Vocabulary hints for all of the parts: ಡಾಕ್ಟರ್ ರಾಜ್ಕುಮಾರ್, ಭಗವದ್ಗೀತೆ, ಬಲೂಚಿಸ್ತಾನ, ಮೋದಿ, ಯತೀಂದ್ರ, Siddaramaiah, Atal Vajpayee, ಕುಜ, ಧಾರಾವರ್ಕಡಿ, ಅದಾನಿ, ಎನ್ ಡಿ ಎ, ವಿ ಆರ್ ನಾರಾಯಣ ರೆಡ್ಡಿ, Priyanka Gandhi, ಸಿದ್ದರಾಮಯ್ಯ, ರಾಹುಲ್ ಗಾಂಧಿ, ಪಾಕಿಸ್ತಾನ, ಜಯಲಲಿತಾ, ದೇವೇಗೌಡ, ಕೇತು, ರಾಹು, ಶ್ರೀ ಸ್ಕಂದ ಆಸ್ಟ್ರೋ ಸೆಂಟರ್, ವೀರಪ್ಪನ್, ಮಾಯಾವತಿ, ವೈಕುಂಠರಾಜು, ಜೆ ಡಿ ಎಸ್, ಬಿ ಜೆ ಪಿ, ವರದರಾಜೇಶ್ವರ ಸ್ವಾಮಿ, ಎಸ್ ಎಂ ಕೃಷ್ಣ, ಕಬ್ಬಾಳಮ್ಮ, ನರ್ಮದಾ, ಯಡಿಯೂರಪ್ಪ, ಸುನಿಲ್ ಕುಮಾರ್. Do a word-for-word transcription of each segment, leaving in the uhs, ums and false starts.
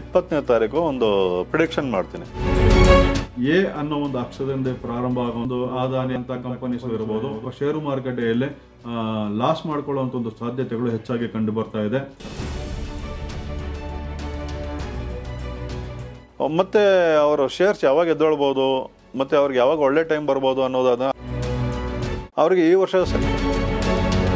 ಇಪ್ಪತ್ತನೇ ತಾರೀಕು ಒಂದು ಪ್ರೆಡಿಕ್ಷನ್ ಮಾಡ್ತೀನಿ. ಎ ಅನ್ನೋ ಒಂದು ಅಕ್ಷರದಿಂದ ಪ್ರಾರಂಭ ಆಗೋ ಒಂದು ಅದಾನಿ ಅಂತ ಕಂಪನೀಸ್ ಇರಬಹುದು, ಷೇರು ಮಾರುಕಟ್ಟೆಯಲ್ಲಿ ಲಾಸ್ ಮಾಡ್ಕೊಳ್ಳುವಂತ ಒಂದು ಸಾಧ್ಯತೆಗಳು ಹೆಚ್ಚಾಗಿ ಕಂಡು ಬರ್ತಾ ಇದೆ. ಮತ್ತೆ ಅವರ ಶೇರ್ಸ್ ಯಾವಾಗ ಎದ್ದೊಳ್ಬಹುದು ಮತ್ತೆ ಅವರಿಗೆ ಯಾವಾಗ ಒಳ್ಳೆ ಟೈಮ್ ಬರಬಹುದು ಅನ್ನೋದನ್ನ ಅವರಿಗೆ ಈ ವರ್ಷ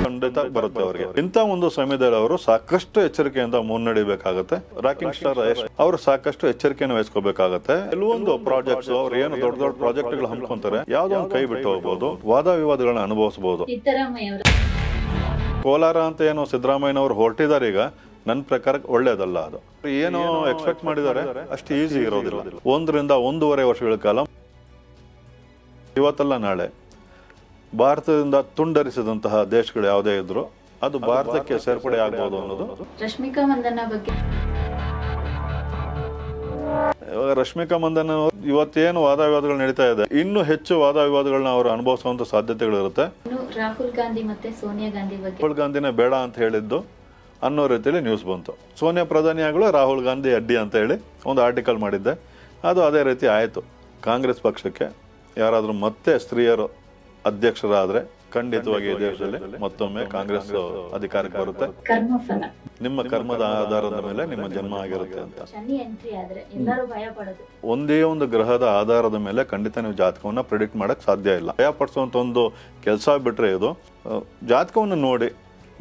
ಖಂಡಿತ ಬರುತ್ತೆ. ಅವರಿಗೆ ಇಂಥ ಒಂದು ಸಮಯದಲ್ಲಿ ಅವರು ಸಾಕಷ್ಟು ಎಚ್ಚರಿಕೆಯಿಂದ ಮುನ್ನಡಿಬೇಕಾಗುತ್ತೆ. ರಾಕಿಂಗ್ ಸ್ಟಾರ್ ಯಶ್ ಅವರು ಸಾಕಷ್ಟು ಎಚ್ಚರಿಕೆಯನ್ನು ವಹಿಸ್ಕೋಬೇಕಾಗತ್ತೆ. ಕೆಲವೊಂದು ಪ್ರಾಜೆಕ್ಟ್ಸ್ ಅವ್ರು ಏನು ದೊಡ್ಡ ದೊಡ್ಡ ಪ್ರಾಜೆಕ್ಟ್ ಗಳು ಹಮ್ಮಿಕೊಂತಾರೆ, ಯಾವ್ದೋ ಒಂದು ಕೈ ಬಿಟ್ಟು ಹೋಗ್ಬಹುದು, ವಾದ ವಿವಾದಗಳನ್ನ ಅನುಭವಿಸಬಹುದು. ಕೋಲಾರ ಅಂತ ಏನು ಸಿದ್ದರಾಮಯ್ಯ ಅವರು ಹೊರಟಿದ್ದಾರೆ ಈಗ, ನನ್ನ ಪ್ರಕಾರ ಒಳ್ಳೇದಲ್ಲ. ಅದು ಏನೋ ಎಕ್ಸ್ಪೆಕ್ಟ್ ಮಾಡಿದ್ದಾರೆ ಅಷ್ಟು ಈಸಿ ಇರೋದಿಲ್ಲ. ಒಂದರಿಂದ ಒಂದೂವರೆ ವರ್ಷಗಳ ಕಾಲ ಇವತ್ತಲ್ಲ ನಾಳೆ ಭಾರತದಿಂದ ತುಂಡರಿಸಿದಂತಹ ದೇಶಗಳು ಯಾವುದೇ ಇದ್ರು ಅದು ಭಾರತಕ್ಕೆ ಸೇರ್ಪಡೆ ಆಗಬಹುದು ಅನ್ನೋದು. ರಶ್ಮಿಕಾ ಮಂದಣ್ಣ ಬಗ್ಗೆ ಇವಾಗ ರಶ್ಮಿಕಾ ಮಂದಣ್ಣ ಇವತ್ತೇನು ವಾದ ವಿವಾದಗಳು ನಡೀತಾ ಇದೆ, ಇನ್ನು ಹೆಚ್ಚು ವಾದ ವಿವಾದಗಳನ್ನ ಅವರು ಅನುಭವಿಸುವಂತ ಸಾಧ್ಯತೆಗಳಿರುತ್ತೆ. ರಾಹುಲ್ ಗಾಂಧಿ ಮತ್ತೆ ಸೋನಿಯಾ ಗಾಂಧಿ ಬಗ್ಗೆ ರಾಹುಲ್ ಗಾಂಧಿನೇ ಬೇಡ ಅಂತ ಹೇಳಿದ್ದು ಅನ್ನೋ ರೀತಿಯಲ್ಲಿ ನ್ಯೂಸ್ ಬಂತು. ಸೋನಿಯಾ ಪ್ರಧಾನಿ ಆಗಲೂ ರಾಹುಲ್ ಗಾಂಧಿ ಅಡ್ಡಿ ಅಂತ ಹೇಳಿ ಒಂದು ಆರ್ಟಿಕಲ್ ಮಾಡಿದ್ದೆ, ಅದು ಅದೇ ರೀತಿ ಆಯಿತು. ಕಾಂಗ್ರೆಸ್ ಪಕ್ಷಕ್ಕೆ ಯಾರಾದರೂ ಮತ್ತೆ ಸ್ತ್ರೀಯರು ಅಧ್ಯಕ್ಷರಾದರೆ ಖಂಡಿತವಾಗಿ ದೇಶದಲ್ಲಿ ಮತ್ತೊಮ್ಮೆ ಕಾಂಗ್ರೆಸ್ ಅಧಿಕಾರಕ್ಕೆ ಬರುತ್ತೆ. ನಿಮ್ಮ ಕರ್ಮದ ಆಧಾರದ ಮೇಲೆ ನಿಮ್ಮ ಜನ್ಮ ಆಗಿರುತ್ತೆ ಅಂತ. ಒಂದೇ ಒಂದು ಗ್ರಹದ ಆಧಾರದ ಮೇಲೆ ಖಂಡಿತ ನೀವು ಜಾತಕವನ್ನ ಪ್ರಿಡಿಕ್ಟ್ ಮಾಡಕ್ ಸಾಧ್ಯ ಇಲ್ಲ. ಭಯ ಪಡಿಸುವಂತ ಒಂದು ಕೆಲಸ ಬಿಟ್ರೆ ಇದು. ಜಾತಕವನ್ನು ನೋಡಿ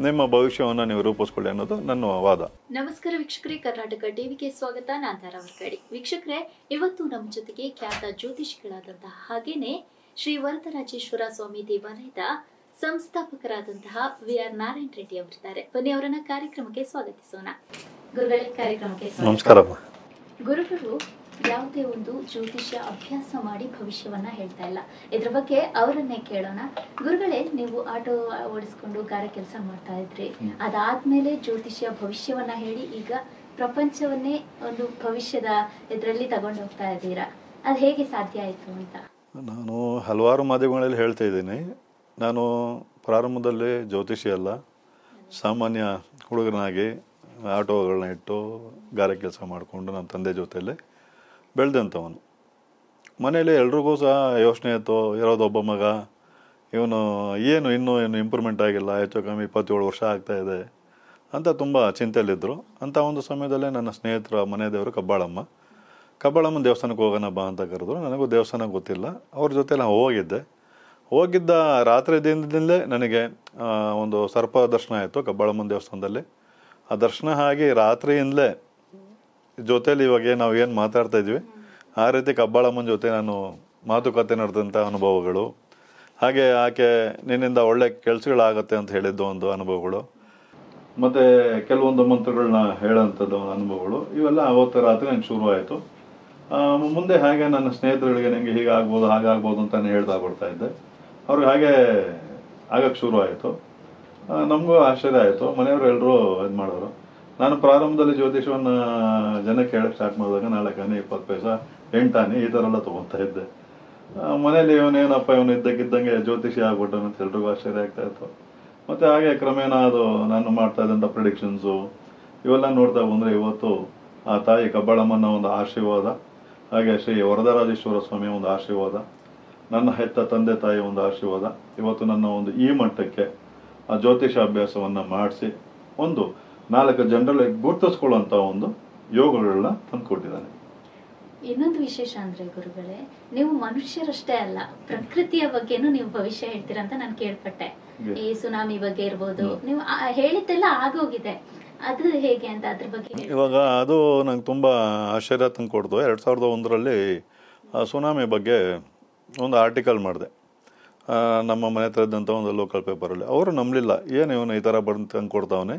ನಿಮ್ಮ ಭವಿಷ್ಯವನ್ನು ನೀವು ರೂಪಿಸ್ಕೊಳ್ಳಿ ಅನ್ನೋದು ನನ್ನ ವಾದ. ನಮಸ್ಕಾರ ವೀಕ್ಷಕರೇ, ಕರ್ನಾಟಕ ಟಿವಿಗೆ ಸ್ವಾಗತ. ನಾನು ಧಾರಾವರ್ಕಡಿ. ವೀಕ್ಷಕರೇ, ಇವತ್ತು ನಮ್ಮ ಜೊತೆಗೆ ಖ್ಯಾತ ಜ್ಯೋತಿಷಿಗಳಾದಂತಹ ಹಾಗೇನೆ ಶ್ರೀ ವರದರಾಜೇಶ್ವರ ಸ್ವಾಮಿ ದೇವಾಲಯದ ಸಂಸ್ಥಾಪಕರಾದಂತಹ ವಿ ಆರ್ ನಾರಾಯಣ ರೆಡ್ಡಿ ಅವರಿದ್ದಾರೆ. ಬನ್ನಿ ಅವರನ್ನ ಕಾರ್ಯಕ್ರಮಕ್ಕೆ ಸ್ವಾಗತಿಸೋಣ. ಗುರುಗಳ ಕಾರ್ಯಕ್ರಮಕ್ಕೆ ನಮಸ್ಕಾರ. ಗುರುಗಳು ಯಾವುದೇ ಒಂದು ಜ್ಯೋತಿಷ್ಯ ಅಭ್ಯಾಸ ಮಾಡಿ ಭವಿಷ್ಯವನ್ನ ಹೇಳ್ತಾ ಇಲ್ಲ, ಇದ್ರ ಬಗ್ಗೆ ಅವರನ್ನೇ ಕೇಳೋಣ. ಗುರುಗಳೇ, ನೀವು ಆಟೋ ಓಡಿಸ್ಕೊಂಡು ಗಾರೆ ಕೆಲಸ ಮಾಡ್ತಾ ಇದ್ರಿ, ಅದಾದ್ಮೇಲೆ ಜ್ಯೋತಿಷ್ಯ ಭವಿಷ್ಯವನ್ನ ಹೇಳಿ ಈಗ ಪ್ರಪಂಚವನ್ನೇ ಒಂದು ಭವಿಷ್ಯದ ಇದರಲ್ಲಿ ತಗೊಂಡು ಹೋಗ್ತಾ ಇದ್ದೀರಾ, ಅದು ಹೇಗೆ ಸಾಧ್ಯ ಆಯಿತು ಅಂತ? ನಾನು ಹಲವಾರು ಮಾಧ್ಯಮಗಳಲ್ಲಿ ಹೇಳ್ತಾ ಇದ್ದೀನಿ. ನಾನು ಪ್ರಾರಂಭದಲ್ಲಿ ಜ್ಯೋತಿಷ್ಯ ಅಲ್ಲ, ಸಾಮಾನ್ಯ ಹುಡುಗನಾಗಿ ಆಟೋಗಳನ್ನ ಇಟ್ಟು ಗಾರೆ ಕೆಲಸ ಮಾಡಿಕೊಂಡು ನನ್ನ ತಂದೆ ಜೊತೆಯಲ್ಲಿ ಬೆಳೆದಂಥವನು. ಮನೇಲಿ ಎಲ್ರಿಗೂ ಸಹ ಯೋಚನೆ ಇತ್ತು, ಇರೋದು ಒಬ್ಬ ಮಗ, ಇವನು ಏನು ಇನ್ನೂ ಏನು ಇಂಪ್ರೂವ್ಮೆಂಟ್ ಆಗಿಲ್ಲ, ಹೆಚ್ಚು ಕಮ್ಮಿ ಇಪ್ಪತ್ತೇಳು ವರ್ಷ ಆಗ್ತಾಯಿದೆ ಅಂತ ತುಂಬ ಚಿಂತೆಯಲ್ಲಿದ್ದರು. ಅಂಥ ಒಂದು ಸಮಯದಲ್ಲೇ ನನ್ನ ಸ್ನೇಹಿತರ ಮನೆ ದೇವರು ಕಬ್ಬಾಳಮ್ಮ, ಕಬ್ಬಾಳಮ್ಮನ ದೇವಸ್ಥಾನಕ್ಕೆ ಹೋಗೋಣ ಬಾ ಅಂತ ಕರೆದ್ರು. ನನಗೂ ದೇವಸ್ಥಾನ ಗೊತ್ತಿಲ್ಲ, ಅವ್ರ ಜೊತೆಲಿ ನಾನು ಹೋಗಿದ್ದೆ. ಹೋಗಿದ್ದ ರಾತ್ರಿ ದಿನದಿಂದಲೇ ನನಗೆ ಒಂದು ಸರ್ಪ ದರ್ಶನ ಆಯಿತು ಕಬ್ಬಾಳಮ್ಮನ ದೇವಸ್ಥಾನದಲ್ಲಿ. ಆ ದರ್ಶನ ಆಗಿ ರಾತ್ರಿಯಿಂದಲೇ ಜೊತೆಯಲ್ಲಿ ಇವಾಗ ನಾವು ಏನು ಮಾತಾಡ್ತಾ ಇದ್ವಿ ಆ ರೀತಿ ಕಬ್ಬಾಳಮ್ಮನ ಜೊತೆ ನಾನು ಮಾತುಕತೆ ನಡೆದಂಥ ಅನುಭವಗಳು, ಹಾಗೆ ಆಕೆ ನಿನ್ನಿಂದ ಒಳ್ಳೆ ಕೆಲಸಗಳಾಗತ್ತೆ ಅಂತ ಹೇಳಿದ್ದು ಒಂದು ಅನುಭವಗಳು, ಮತ್ತು ಕೆಲವೊಂದು ಮಂತ್ರಗಳನ್ನ ಹೇಳೋಂಥದ್ದು ಅನುಭವಗಳು, ಇವೆಲ್ಲ ಅವತ್ತು ರಾತ್ರಿ ನನಗೆ ಶುರುವಾಯಿತು. ಮುಂದೆ ಹಾಗೆ ನನ್ನ ಸ್ನೇಹಿತರುಗಳಿಗೆ ನನಗೆ ಹೀಗಾಗ್ಬೋದು ಹಾಗಾಗ್ಬೋದು ಅಂತ ನಾನು ಹೇಳ್ತಾ ಬರ್ತಾ ಇದ್ದೆ. ಅವ್ರಿಗೆ ಹಾಗೆ ಆಗಕ್ಕೆ ಶುರುವಾಯಿತು. ನಮಗೂ ಆಶ್ಚರ್ಯ ಆಯಿತು, ಮನೆಯವರು ಎಲ್ಲರೂ ಇದು ಮಾಡೋರು. ನಾನು ಪ್ರಾರಂಭದಲ್ಲಿ ಜ್ಯೋತಿಷವನ್ನು ಜನಕ್ಕೆ ಹೇಳಕ್ಕೆ ಸ್ಟಾರ್ಟ್ ಮಾಡಿದಾಗ ನಾಲ್ಕು ಆನೆ, ಇಪ್ಪತ್ತು ಪೈಸಾ, ಎಂಟಾನೆ ಈ ಥರ ಎಲ್ಲ ತೊಗೊತಾ ಇದ್ದೆ. ಮನೇಲಿ ಇವನೇನಪ್ಪ ಇವನು ಇದ್ದಕ್ಕಿದ್ದಂಗೆ ಜ್ಯೋತಿಷಿ ಆಗ್ಬಿಟ್ಟು ಅಂತ ಎಲ್ರಿಗೂ ಆಶ್ಚರ್ಯ ಆಗ್ತಾ ಇತ್ತು. ಮತ್ತು ಹಾಗೆ ಕ್ರಮೇಣ ಅದು ನಾನು ಮಾಡ್ತಾ ಇದ್ದಂಥ ಪ್ರಿಡಿಕ್ಷನ್ಸು ಇವೆಲ್ಲ ನೋಡ್ತಾ ಬಂದರೆ ಇವತ್ತು ಆ ತಾಯಿ ಕಬ್ಬಾಳಮ್ಮನ ಒಂದು ಆಶೀರ್ವಾದ, ಹಾಗೆ ಶ್ರೀ ವರದರಾಜೇಶ್ವರ ಸ್ವಾಮಿಯ ಒಂದು ಆಶೀರ್ವಾದ, ನನ್ನ ಹೆತ್ತ ತಂದೆ ತಾಯಿಯ ಒಂದು ಆಶೀರ್ವಾದ ಇವತ್ತು ನನ್ನ ಒಂದು ಈ ಮಟ್ಟಕ್ಕೆ ಆ ಜ್ಯೋತಿಷ ಅಭ್ಯಾಸವನ್ನು ಮಾಡಿಸಿ ಒಂದು ನಾಲ್ಕು ಜನರಲ್ಲಿ ಗುರುತಿಸ್ಕೊಳ್ಳುವಂತ ಒಂದು ಯೋಗಗಳನ್ನ ತಂದುಕೊಟ್ಟಿದ್ದಾನೆ. ಇನ್ನೊಂದು ವಿಶೇಷ ಅಂದ್ರೆ ಗುರುಗಳೇ, ನೀವು ಮನುಷ್ಯರಷ್ಟೇ ಅಲ್ಲ ಪ್ರಕೃತಿಯ ಬಗ್ಗೆನೂ ನೀವು ಭವಿಷ್ಯ ಹೇಳ್ತೀರಾ ಅಂತ ನಾನು ಕೇಳ್ಪಟ್ಟೆ. ಈ ಸುನಾಮಿ ಬಗ್ಗೆ ಇರ್ಬೋದು, ನೀವು ಹೇಳಿದ್ದೆಲ್ಲ ಆಗೋಗಿದೆ, ಅದು ಹೇಗೆ ಅಂತ ಅದ್ರ ಬಗ್ಗೆ? ಇವಾಗ ಅದು ನಂಗೆ ತುಂಬಾ ಆಶ್ಚರ್ಯ ತಂದುಕೊಡ್ತು. ಎರಡ್ ಸಾವಿರದ ಒಂದರಲ್ಲಿ ಸುನಾಮಿ ಬಗ್ಗೆ ಒಂದು ಆರ್ಟಿಕಲ್ ಮಾಡಿದೆ ನಮ್ಮ ಮನೆ ಹತ್ರ ಇದ್ದಂಥ ಒಂದು ಲೋಕಲ್ ಪೇಪರಲ್ಲಿ. ಅವರು ನಂಬಲಿಲ್ಲ, ಏನು ಇವನು ಈ ಥರ ಬಂದು ತಂದುಕೊಡ್ತಾವನೆ,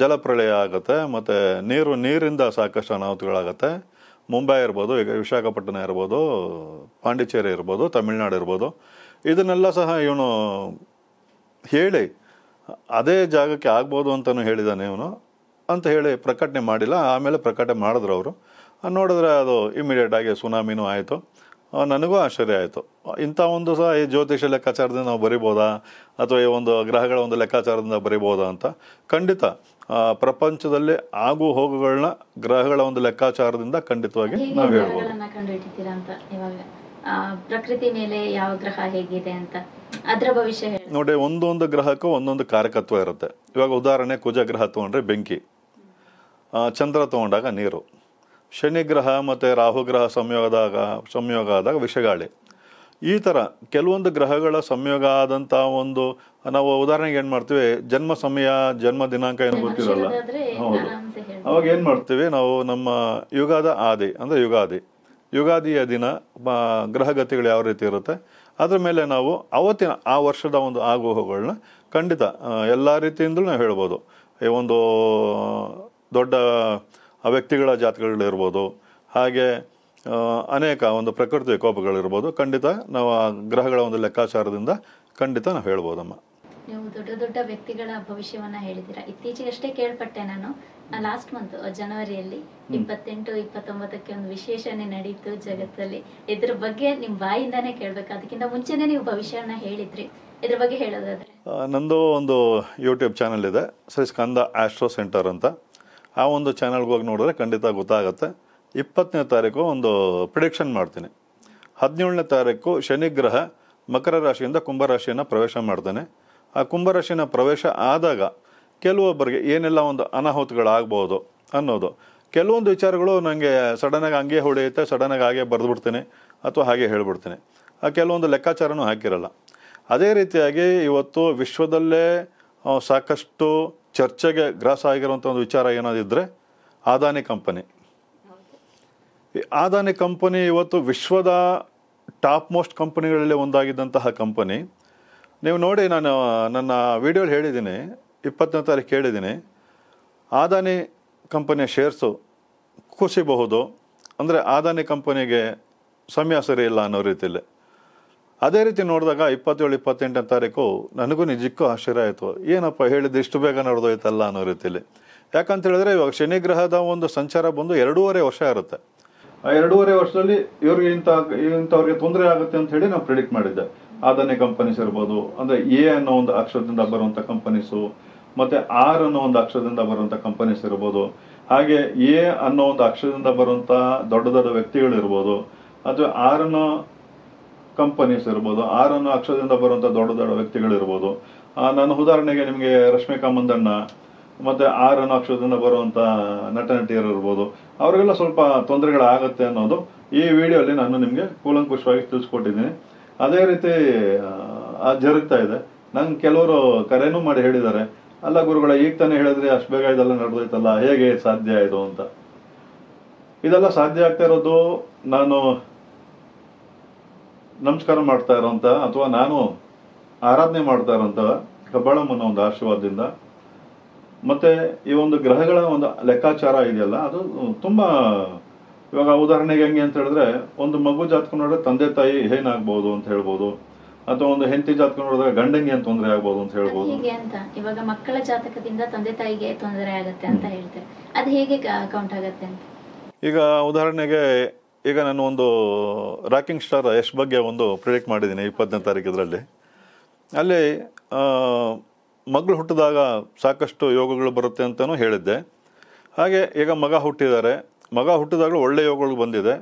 ಜಲಪ್ರಳಯ ಆಗುತ್ತೆ, ಮತ್ತು ನೀರು ನೀರಿಂದ ಸಾಕಷ್ಟು ಅನಾಹುತಗಳಾಗತ್ತೆ. ಮುಂಬೈ ಇರ್ಬೋದು, ಈಗ ವಿಶಾಖಪಟ್ಟಣ ಇರ್ಬೋದು, ಪಾಂಡಿಚೇರಿ ಇರ್ಬೋದು, ತಮಿಳ್ನಾಡು ಇರ್ಬೋದು, ಇದನ್ನೆಲ್ಲ ಸಹ ಇವನು ಹೇಳಿ ಅದೇ ಜಾಗಕ್ಕೆ ಆಗ್ಬೋದು ಅಂತಲೂ ಹೇಳಿದ್ದಾನೆ ಇವನು ಅಂತ ಹೇಳಿ ಪ್ರಕಟಣೆ ಮಾಡಿಲ್ಲ. ಆಮೇಲೆ ಪ್ರಕಟಣೆ ಮಾಡಿದ್ರು ಅವರು, ನೋಡಿದ್ರೆ ಅದು ಇಮಿಡಿಯೇಟಾಗಿ ಸುನಾಮಿನೂ ಆಯಿತು. ನನಗೂ ಆಶ್ಚರ್ಯ ಆಯಿತು, ಇಂಥ ಒಂದು ಸಹ ಈ ಜ್ಯೋತಿಷ ಲೆಕ್ಕಾಚಾರದಿಂದ ನಾವು ಬರಿಬೋದಾ ಅಥವಾ ಈ ಒಂದು ಗ್ರಹಗಳ ಒಂದು ಲೆಕ್ಕಾಚಾರದಿಂದ ಬರಿಬೋದಾ ಅಂತ. ಖಂಡಿತ ಪ್ರಪಂಚದಲ್ಲಿ ಆಗು ಹೋಗುಗಳನ್ನ ಗ್ರಹಗಳ ಒಂದು ಲೆಕ್ಕಾಚಾರದಿಂದ ಖಂಡಿತವಾಗಿ ನಾವು ಹೇಳಬಹುದು. ಕಂಡುಹಿಡಿತೀರಾ ಅಂತ ಇವಾಗ ಪ್ರಕೃತಿ ಮೇಲೆ ಯಾವ ಗ್ರಹ ಹೇಗಿದೆ ಅಂತ ಅದರ ಭವಿಷ್ಯ ಹೇಳಿ ನೋಡಿ. ಒಂದೊಂದು ಗ್ರಹಕ್ಕೂ ಒಂದೊಂದು ಕಾರಕತ್ವ ಇರುತ್ತೆ. ಇವಾಗ ಉದಾಹರಣೆ ಕುಜ ಗ್ರಹ ತಗೊಂಡ್ರೆ ಬೆಂಕಿ, ಚಂದ್ರ ತಗೊಂಡಾಗ ನೀರು, ಶನಿ ಗ್ರಹ ಮತ್ತು ರಾಹು ಗ್ರಹ ಸಂಯೋಗದಾಗ ಸಂಯೋಗ ಆದಾಗ ವಿಷಗಾಳಿ. ಈ ಥರ ಕೆಲವೊಂದು ಗ್ರಹಗಳ ಸಂಯೋಗ ಆದಂಥ ಒಂದು ನಾವು ಉದಾಹರಣೆಗೆ ಏನು ಮಾಡ್ತೀವಿ, ಜನ್ಮ ಸಮಯ ಜನ್ಮ ದಿನಾಂಕ ಏನು ಗೊತ್ತಿರಲ್ಲ, ಹೌದು, ಅವಾಗ ಏನು ಮಾಡ್ತೀವಿ ನಾವು ನಮ್ಮ ಯುಗಾದ ಆದಿ ಅಂದರೆ ಯುಗಾದಿ ಯುಗಾದಿಯ ದಿನ ಗ್ರಹಗತಿಗಳು ಯಾವ ರೀತಿ ಇರುತ್ತೆ ಅದ್ರ ಮೇಲೆ ನಾವು ಅವತ್ತಿನ ಆ ವರ್ಷದ ಒಂದು ಆಗುಹೋಗಗಳನ್ನ ಖಂಡಿತ ಎಲ್ಲ ರೀತಿಯಿಂದಲೂ ನಾವು ಹೇಳ್ಬೋದು. ಒಂದು ದೊಡ್ಡ ವ್ಯಕ್ತಿಗಳ ಜಾತಕಗಳಿರ್ಬೋದು, ಹಾಗೆ ಅನೇಕ ಒಂದು ಪ್ರಕೃತಿ ವಿಕೋಪಗಳಿರ್ಬೋದು, ಖಂಡಿತ ನಾವು ಆ ಗ್ರಹಗಳ ಒಂದು ಲೆಕ್ಕಾಚಾರದಿಂದ ಖಂಡಿತ ನಾವು ಹೇಳ್ಬೋದಮ್ಮ. ನೀವು ದೊಡ್ಡ ದೊಡ್ಡ ವ್ಯಕ್ತಿಗಳ ಭವಿಷ್ಯವನ್ನು ಹೇಳಿದ್ದೀರಾ. ಇತ್ತೀಚೆಗಷ್ಟೇ ಕೇಳ್ಪಟ್ಟೆ ನಾನು, ಲಾಸ್ಟ್ ಮಂತ್ ಜನವರಿಯಲ್ಲಿ ಇಪ್ಪತ್ತೆಂಟು ಇಪ್ಪತ್ತೊಂಬತ್ತಕ್ಕೆ ಒಂದು ವಿಶೇಷಣೆ ನಡೀತು ಜಗತ್ತಲ್ಲಿ. ಇದ್ರ ಬಗ್ಗೆ ನಿಮ್ಮ ಬಾಯಿಂದಾನೇ ಕೇಳಬೇಕು, ಅದಕ್ಕಿಂತ ಮುಂಚೆನೇ ನೀವು ಭವಿಷ್ಯನ ಹೇಳಿದ್ರಿ. ಇದ್ರ ಬಗ್ಗೆ ಹೇಳೋದಾದ್ರೆ ನಂದು ಒಂದು ಯೂಟ್ಯೂಬ್ ಚಾನಲ್ ಇದೆ, ಶ್ರೀ ಸ್ಕಂದ ಆಸ್ಟ್ರೋ ಸೆಂಟರ್ ಅಂತ. ಆ ಒಂದು ಚಾನಲ್ಗೆ ಹೋಗಿ ನೋಡಿದ್ರೆ ಖಂಡಿತ ಗೊತ್ತಾಗುತ್ತೆ. ಇಪ್ಪತ್ತನೇ ತಾರೀಕು ಒಂದು ಪ್ರಿಡಿಕ್ಷನ್ ಮಾಡ್ತೀನಿ. ಹದಿನೇಳನೇ ತಾರೀಕು ಶನಿಗ್ರಹ ಮಕರ ರಾಶಿಯಿಂದ ಕುಂಭರಾಶಿಯನ್ನು ಪ್ರವೇಶ ಮಾಡ್ತಾನೆ. ಆ ಕುಂಭರಾಶಿನ ಪ್ರವೇಶ ಆದಾಗ ಕೆಲವೊಬ್ಬರಿಗೆ ಏನೆಲ್ಲ ಒಂದು ಅನಾಹುತಗಳಾಗ್ಬೋದು ಅನ್ನೋದು ಕೆಲವೊಂದು ವಿಚಾರಗಳು ನನಗೆ ಸಡನ್ನಾಗಿ ಹಂಗೆ ಹೊಡೆಯುತ್ತೆ, ಸಡನ್ನಾಗಿ ಹಾಗೆ ಬರೆದುಬಿಡ್ತೀನಿ ಅಥವಾ ಹಾಗೆ ಹೇಳ್ಬಿಡ್ತೀನಿ. ಆ ಕೆಲವೊಂದು ಲೆಕ್ಕಾಚಾರನೂ ಹಾಕಿರಲ್ಲ. ಅದೇ ರೀತಿಯಾಗಿ ಇವತ್ತು ವಿಶ್ವದಲ್ಲೇ ಸಾಕಷ್ಟು ಚರ್ಚೆಗೆ ಗ್ರಾಸ ಆಗಿರುವಂಥ ಒಂದು ವಿಚಾರ ಏನಾದಿದ್ದರೆ ಅದಾನಿ ಕಂಪನಿ. ಈ ಅದಾನಿ ಕಂಪನಿ ಇವತ್ತು ವಿಶ್ವದ ಟಾಪ್ ಮೋಸ್ಟ್ ಕಂಪನಿಗಳಲ್ಲಿ ಒಂದಾಗಿದ್ದಂತಹ ಕಂಪನಿ. ನೀವು ನೋಡಿ, ನಾನು ನನ್ನ ವಿಡಿಯೋಲಿ ಹೇಳಿದ್ದೀನಿ, ಇಪ್ಪತ್ತನೇ ತಾರೀಕು ಹೇಳಿದ್ದೀನಿ, ಅದಾನಿ ಕಂಪನಿಯ ಶೇರ್ಸು ಕುಸಿಬಹುದು, ಅಂದರೆ ಅದಾನಿ ಕಂಪನಿಗೆ ಸಮಯ ಸರಿ ಇಲ್ಲ ಅನ್ನೋ ರೀತಿಯಲ್ಲಿ. ಅದೇ ರೀತಿ ನೋಡಿದಾಗ ಇಪ್ಪತ್ತೇಳು ಇಪ್ಪತ್ತೆಂಟನೇ ತಾರೀಕು ನನಗೂ ನಿಜಕ್ಕೂ ಆಶ್ಚರ್ಯ ಆಯಿತು, ಏನಪ್ಪ ಹೇಳಿದ್ದು ಇಷ್ಟು ಬೇಗ ನಡೆದೋಯ್ತಲ್ಲ ಅನ್ನೋ ರೀತಿಯಲ್ಲಿ. ಯಾಕಂತೇಳಿದ್ರೆ ಇವಾಗ ಶನಿಗ್ರಹದ ಒಂದು ಸಂಚಾರ ಬಂದು ಎರಡೂವರೆ ವರ್ಷ ಇರುತ್ತೆ. ಆ ಎರಡೂವರೆ ವರ್ಷದಲ್ಲಿ ಇವ್ರಿಗೆ ಇಂಥ ಇಂಥವ್ರಿಗೆ ತೊಂದರೆ ಆಗುತ್ತೆ ಅಂತ ಹೇಳಿ ನಾನು ಪ್ರಿಡಿಕ್ಟ್ ಮಾಡಿದ್ದೆ. ಅದಾನಿ ಕಂಪನೀಸ್ ಇರ್ಬೋದು, ಅಂದರೆ ಎ ಅನ್ನೋ ಒಂದು ಅಕ್ಷರದಿಂದ ಬರುವಂಥ ಕಂಪನೀಸು ಮತ್ತು ಆರ್ ಅನ್ನೋ ಒಂದು ಅಕ್ಷರದಿಂದ ಬರುವಂಥ ಕಂಪನೀಸ್ ಇರ್ಬೋದು, ಹಾಗೆ ಎ ಅನ್ನೋ ಒಂದು ಅಕ್ಷರದಿಂದ ಬರುವಂಥ ದೊಡ್ಡ ದೊಡ್ಡ ವ್ಯಕ್ತಿಗಳಿರ್ಬೋದು, ಅಥವಾ ಆರ್ ಅನ್ನೋ ಕಂಪನೀಸ್ ಇರ್ಬೋದು, ಆರ್ ಅನ್ನೋ ಅಕ್ಷರದಿಂದ ಬರುವಂಥ ದೊಡ್ಡ ದೊಡ್ಡ ವ್ಯಕ್ತಿಗಳಿರ್ಬೋದು. ನಾನು ಉದಾಹರಣೆಗೆ ನಿಮಗೆ ರಶ್ಮಿಕಾ ಮಂದಣ್ಣ ಮತ್ತು ಆರ್ ಅನ್ನೋ ಅಕ್ಷರದಿಂದ ಬರುವಂಥ ನಟ ನಟಿಯರು ಇರ್ಬೋದು, ಅವರಿಗೆಲ್ಲ ಸ್ವಲ್ಪ ತೊಂದರೆಗಳಾಗತ್ತೆ ಅನ್ನೋದು ಈ ವಿಡಿಯೋಲಿ ನಾನು ನಿಮಗೆ ಕೂಲಂಕುಷವಾಗಿ ತಿಳಿಸ್ಕೊಟ್ಟಿದ್ದೀನಿ. ಅದೇ ರೀತಿ ಅದು ಜರುಗ್ತಾ ಇದೆ. ನಂಗೆ ಕೆಲವರು ಕರೆನೂ ಮಾಡಿ ಹೇಳಿದ್ದಾರೆ, ಅಲ್ಲ ಗುರುಗಳ ಈಗ ತಾನೇ ಹೇಳಿದ್ರೆ ಅಷ್ಟು ಬೇಗ ಇದೆಲ್ಲ ನಡೆದೋಯ್ತಲ್ಲ, ಹೇಗೆ ಸಾಧ್ಯ ಇದು ಅಂತ. ಇದೆಲ್ಲ ಸಾಧ್ಯ ಆಗ್ತಾ ಇರೋದು ನಾನು ನಮಸ್ಕಾರ ಮಾಡ್ತಾ ಇರೋಂಥ ಅಥವಾ ನಾನು ಆರಾಧನೆ ಮಾಡ್ತಾ ಇರೋಂಥ ಕಬ್ಬಾಳಮ್ಮನ ಒಂದು ಆಶೀರ್ವಾದದಿಂದ. ಮತ್ತು ಈ ಒಂದು ಗ್ರಹಗಳ ಒಂದು ಲೆಕ್ಕಾಚಾರ ಇದೆಯಲ್ಲ, ಅದು ತುಂಬ ಇವಾಗ ಉದಾಹರಣೆಗೆ ಹೆಂಗೆ ಅಂತ ಹೇಳಿದ್ರೆ, ಒಂದು ಮಗು ಜಾತಕ ನೋಡಿದ್ರೆ ತಂದೆ ತಾಯಿ ಏನಾಗ್ಬೋದು ಅಂತ ಹೇಳ್ಬೋದು, ಅಥವಾ ಒಂದು ಹೆಂಡತಿ ಜಾತಕ ನೋಡಿದ್ರೆ ಗಂಡಂಗೆ ಏನ್ ತೊಂದರೆ ಆಗ್ಬೋದು ಅಂತ ಹೇಳ್ಬೋದು. ಹೀಗೆ ಅಂತ ಇವಾಗ ಮಕ್ಕಳ ಜಾತಕದಿಂದ ತಂದೆ ತಾಯಿಗೆ ತೊಂದರೆ ಆಗುತ್ತೆ ಅಂತ ಹೇಳ್ತಾರೆ, ಅದು ಹೇಗೆ ಕೌಂಟ್ ಆಗುತ್ತೆ ಅಂತ. ಈಗ ಉದಾಹರಣೆಗೆ ಈಗ ನಾನು ಒಂದು ರಾಕಿಂಗ್ ಸ್ಟಾರ್ ಯಶ್ ಬಗ್ಗೆ ಒಂದು ಪ್ರಿಡಿಕ್ಟ್ ಮಾಡಿದ್ದೀನಿ ಇಪ್ಪತ್ತನೇ ತಾರೀಕು ಇದರಲ್ಲಿ. ಅಲ್ಲಿ ಮಗಳು ಹುಟ್ಟಿದಾಗ ಸಾಕಷ್ಟು ಯೋಗಗಳು ಬರುತ್ತೆ ಅಂತಲೂ ಹೇಳಿದ್ದೆ. ಹಾಗೆ ಈಗ ಮಗ ಹುಟ್ಟಿದ್ದಾರೆ, ಮಗ ಹುಟ್ಟಿದಾಗಲೂ ಒಳ್ಳೆಯ ಯೋಗಗಳು ಬಂದಿದೆ.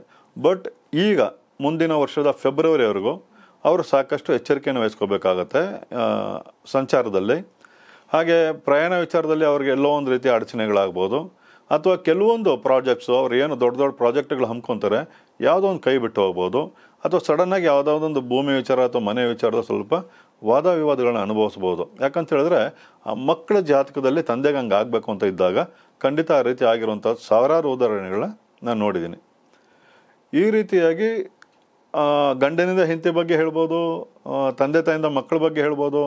ಬಟ್ ಈಗ ಮುಂದಿನ ವರ್ಷದ ಫೆಬ್ರವರಿವರೆಗೂ ಅವರು ಸಾಕಷ್ಟು ಎಚ್ಚರಿಕೆಯನ್ನು ವಹಿಸ್ಕೋಬೇಕಾಗತ್ತೆ ಸಂಚಾರದಲ್ಲಿ. ಹಾಗೆ ಪ್ರಯಾಣ ವಿಚಾರದಲ್ಲಿ ಅವ್ರಿಗೆ ಎಲ್ಲೋ ಒಂದು ರೀತಿಯ ಅಡಚಣೆಗಳಾಗ್ಬೋದು, ಅಥವಾ ಕೆಲವೊಂದು ಪ್ರಾಜೆಕ್ಟ್ಸು ಅವ್ರು ಏನು ದೊಡ್ಡ ದೊಡ್ಡ ಪ್ರಾಜೆಕ್ಟ್ಗಳು ಹಮ್ಕೊತಾರೆ, ಯಾವುದೋ ಒಂದು ಕೈ ಬಿಟ್ಟು ಹೋಗ್ಬೋದು, ಅಥವಾ ಸಡನ್ನಾಗಿ ಯಾವುದಾದೊಂದು ಭೂಮಿ ವಿಚಾರ ಅಥವಾ ಮನೆ ವಿಚಾರದ ಸ್ವಲ್ಪ ವಾದ ವಿವಾದಗಳನ್ನ ಅನುಭವಿಸ್ಬೋದು. ಯಾಕಂತ ಹೇಳಿದ್ರೆ ಆ ಮಕ್ಕಳ ಜಾತಕದಲ್ಲಿ ತಂದೆಗೆ ಹಂಗೆ ಆಗಬೇಕು ಅಂತ ಇದ್ದಾಗ ಖಂಡಿತ ಆ ರೀತಿ ಆಗಿರುವಂಥ ಸಾವಿರಾರು ಉದಾಹರಣೆಗಳನ್ನ ನಾನು ನೋಡಿದ್ದೀನಿ. ಈ ರೀತಿಯಾಗಿ ಗಂಡನಿಂದ ಹೆಂಡತಿ ಬಗ್ಗೆ ಹೇಳ್ಬೋದು, ತಂದೆ ತಾಯಿಂದ ಮಕ್ಕಳ ಬಗ್ಗೆ ಹೇಳ್ಬೋದು.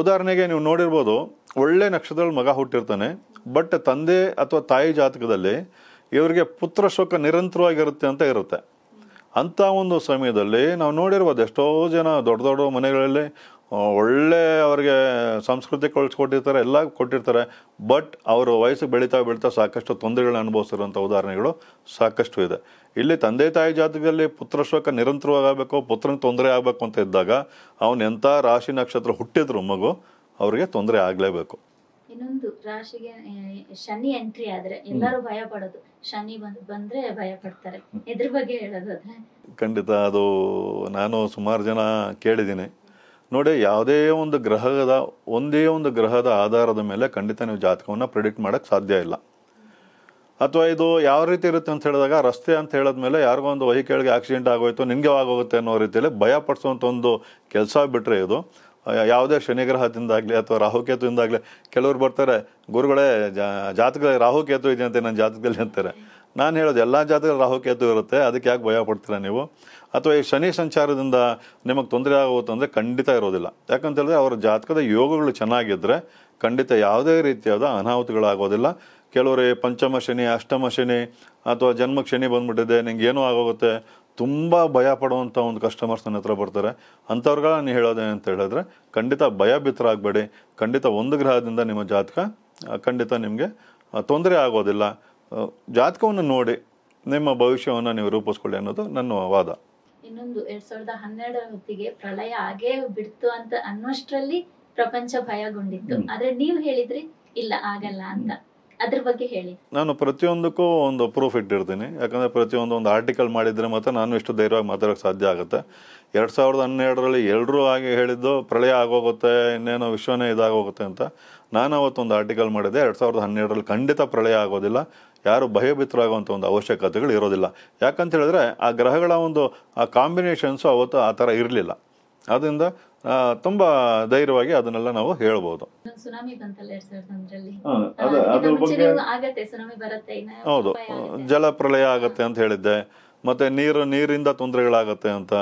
ಉದಾಹರಣೆಗೆ ನೀವು ನೋಡಿರ್ಬೋದು, ಒಳ್ಳೆ ನಕ್ಷತ್ರದಲ್ಲಿ ಮಗ ಹುಟ್ಟಿರ್ತಾನೆ, ಬಟ್ ತಂದೆ ಅಥವಾ ತಾಯಿ ಜಾತಕದಲ್ಲಿ ಇವರಿಗೆ ಪುತ್ರ ಶೋಕ ನಿರಂತರವಾಗಿರುತ್ತೆ ಅಂತ ಇರುತ್ತೆ. ಅಂಥ ಒಂದು ಸಮಯದಲ್ಲಿ ನಾವು ನೋಡಿರ್ಬೋದು ಎಷ್ಟೋ ಜನ ದೊಡ್ಡ ದೊಡ್ಡ ಮನೆಗಳಲ್ಲಿ ಒಳ್ಳೆ ಅವರಿಗೆ ಸಂಸ್ಕೃತಿ ಕಳಿಸ್ಕೊಟ್ಟಿರ್ತಾರೆ, ಎಲ್ಲ ಕೊಟ್ಟಿರ್ತಾರೆ, ಬಟ್ ಅವರು ವಯಸ್ಸು ಬೆಳೀತಾ ಬೆಳೀತಾ ಸಾಕಷ್ಟು ತೊಂದರೆಗಳನ್ನ ಅನುಭವಿಸಿರುವಂಥ ಉದಾಹರಣೆಗಳು ಸಾಕಷ್ಟು ಇದೆ. ಇಲ್ಲಿ ತಂದೆ ತಾಯಿ ಜಾತಕದಲ್ಲಿ ಪುತ್ರ ಶೋಕ ನಿರಂತರವಾಗಬೇಕು, ಪುತ್ರನಿಗೆ ತೊಂದರೆ ಆಗಬೇಕು ಅಂತ ಇದ್ದಾಗ ಅವನು ಎಂಥ ರಾಶಿ ನಕ್ಷತ್ರ ಹುಟ್ಟಿದ್ರು ಮಗು ಅವರಿಗೆ ತೊಂದರೆ ಆಗಲೇಬೇಕು. ಇನ್ನೊಂದು ರಾಶಿಗೆ ಶನಿ ಎಂಟ್ರಿ ಆದ್ರೆ ಎಲ್ಲರೂ ಭಯ ಪಡೋದು, ಶನಿ ಬಂದು ಬಂದ್ರೆ ಭಯ ಪಡ್ತಾರೆ, ಇದ್ರ ಬಗ್ಗೆ ಹೇಳೋದಾದ್ರೆ ಖಂಡಿತ ಅದು ನಾನು ಸುಮಾರು ಜನ ಕೇಳಿದ್ದೀನಿ ನೋಡಿ. ಯಾವುದೇ ಒಂದು ಗ್ರಹದ ಒಂದೇ ಒಂದು ಗ್ರಹದ ಆಧಾರದ ಮೇಲೆ ಖಂಡಿತ ನೀವು ಜಾತಕವನ್ನು ಪ್ರಿಡಿಕ್ಟ್ ಮಾಡೋಕ್ಕೆ ಸಾಧ್ಯ ಇಲ್ಲ. ಅಥವಾ ಇದು ಯಾವ ರೀತಿ ಇರುತ್ತೆ ಅಂತ ಹೇಳಿದಾಗ, ರಸ್ತೆ ಅಂತ ಹೇಳಿದ್ಮೇಲೆ ಯಾರಿಗೋ ಒಂದು ವೆಹಿಕಲ್ಗೆ ಆಕ್ಸಿಡೆಂಟ್ ಆಗೋಯಿತು, ನಿನಗೆ ಆಗೋಗುತ್ತೆ ಅನ್ನೋ ರೀತಿಯಲ್ಲಿ ಭಯ ಪಡಿಸುವಂಥ ಒಂದು ಕೆಲಸ ಬಿಟ್ಟರೆ ಇದು ಯಾವುದೇ ಶನಿಗ್ರಹದಿಂದಾಗಲಿ ಅಥವಾ ರಾಹುಕೇತುವಿಂದಾಗಲಿ. ಕೆಲವ್ರು ಬರ್ತಾರೆ, ಗುರುಗಳೇ ಜಾ ಜಾತಕದಲ್ಲಿ ರಾಹುಕೇತು ಇದೆ ಅಂತ ನನ್ನ ಜಾತಕದಲ್ಲಿ ಅಂತಾರೆ. ನಾನು ಹೇಳೋದು ಎಲ್ಲ ಜಾತಕದಲ್ಲಿ ರಾಹುಕೇತು ಇರುತ್ತೆ, ಅದಕ್ಕೆ ಯಾಕೆ ಭಯ ಪಡ್ತೀರಾ ನೀವು? ಅಥವಾ ಈ ಶನಿ ಸಂಚಾರದಿಂದ ನಿಮಗೆ ತೊಂದರೆ ಆಗುತ್ತೆ ಅಂದರೆ ಖಂಡಿತ ಇರೋದಿಲ್ಲ. ಯಾಕಂತೇಳಿದ್ರೆ ಅವರ ಜಾತಕದ ಯೋಗಗಳು ಚೆನ್ನಾಗಿದ್ದರೆ ಖಂಡಿತ ಯಾವುದೇ ರೀತಿಯಾದ ಅನಾಹುತಗಳಾಗೋದಿಲ್ಲ. ಕೆಲವರು ಪಂಚಮ ಶನಿ, ಅಷ್ಟಮ ಶನಿ ಅಥವಾ ಜನ್ಮಕ್ಕೆ ಶನಿ ಬಂದ್ಬಿಟ್ಟಿದೆ, ನಿಂಗೆ ಏನೂ ಆಗೋಗುತ್ತೆ, ತುಂಬ ಭಯ ಪಡುವಂಥ ಒಂದು ಕಸ್ಟಮರ್ಸ್ ನನ್ನ ಹತ್ರ ಬರ್ತಾರೆ. ಅಂಥವ್ರಿಗೆಲ್ಲ ನಾನು ಹೇಳೋದೇನು ಅಂತ ಹೇಳಿದ್ರೆ, ಖಂಡಿತ ಭಯ ಬಿತ್ತರಾಗಬೇಡಿ. ಖಂಡಿತ ಒಂದು ಗ್ರಹದಿಂದ ನಿಮ್ಮ ಜಾತಕ ಖಂಡಿತ ನಿಮಗೆ ತೊಂದರೆ ಆಗೋದಿಲ್ಲ. ಜಾತಕವನ್ನು ನೋಡಿ ನಿಮ್ಮ ಭವಿಷ್ಯವನ್ನು ನೀವು ರೂಪಿಸ್ಕೊಳ್ಳಿ ಅನ್ನೋದು ನನ್ನ ವಾದ. ಇನ್ನೊಂದು ಎರಡ್ ಸಾವಿರದ ಹನ್ನೆರಡರ ಹೊತ್ತಿಗೆ ಪ್ರಳಯ ಆಗೇ ಬಿಡ್ತು ಅಂತ ಅನ್ನೋಷ್ಟರಲ್ಲಿ ಪ್ರಪಂಚ ಭಯಗೊಂಡಿತ್ತು. ಆದರೆ ನೀವು ಹೇಳಿದ್ರಿ ಇಲ್ಲ ಆಗಲ್ಲ ಅಂತ, ಅದ್ರ ಬಗ್ಗೆ ಹೇಳಿ. ನಾನು ಪ್ರತಿಯೊಂದಕ್ಕೂ ಒಂದು ಪ್ರೂಫ್ ಇಟ್ಟಿರ್ತೀನಿ. ಯಾಕಂದರೆ ಪ್ರತಿಯೊಂದು ಒಂದು ಆರ್ಟಿಕಲ್ ಮಾಡಿದರೆ ಮತ್ತು ನಾನು ಇಷ್ಟು ಧೈರ್ಯವಾಗಿ ಮಾತಾಡೋಕ್ಕೆ ಸಾಧ್ಯ ಆಗುತ್ತೆ. ಎರಡು ಸಾವಿರದ ಹನ್ನೆರಡರಲ್ಲಿ ಎಲ್ಲರೂ ಆಗಿ ಹೇಳಿದ್ದು ಪ್ರಳಯ ಆಗೋಗುತ್ತೆ, ಇನ್ನೇನೋ ವಿಶ್ವನೇ ಇದಾಗೋಗುತ್ತೆ ಅಂತ. ನಾನು ಅವತ್ತೊಂದು ಆರ್ಟಿಕಲ್ ಮಾಡಿದೆ, ಎರಡು ಸಾವಿರದ ಹನ್ನೆರಡರಲ್ಲಿ ಖಂಡಿತ ಪ್ರಳಯ ಆಗೋದಿಲ್ಲ, ಯಾರು ಭಯಭೀತರಾಗುವಂಥ ಒಂದು ಅವಶ್ಯಕತೆಗಳು ಇರೋದಿಲ್ಲ. ಯಾಕಂತ ಹೇಳಿದ್ರೆ ಆ ಗ್ರಹಗಳ ಒಂದು ಆ ಕಾಂಬಿನೇಷನ್ಸು ಅವತ್ತು ಆ ಥರ ಇರಲಿಲ್ಲ. ಅದರಿಂದ ತುಂಬಾ ಧೈರ್ಯವಾಗಿ ಅದನ್ನೆಲ್ಲ ನಾವು ಹೇಳ್ಬೋದು. ಹೌದು, ಜಲ ಪ್ರಳಯ ಆಗತ್ತೆ ಅಂತ ಹೇಳಿದ್ದೆ, ಮತ್ತೆ ನೀರು ನೀರಿಂದ ತೊಂದರೆಗಳಾಗತ್ತೆ ಅಂತ.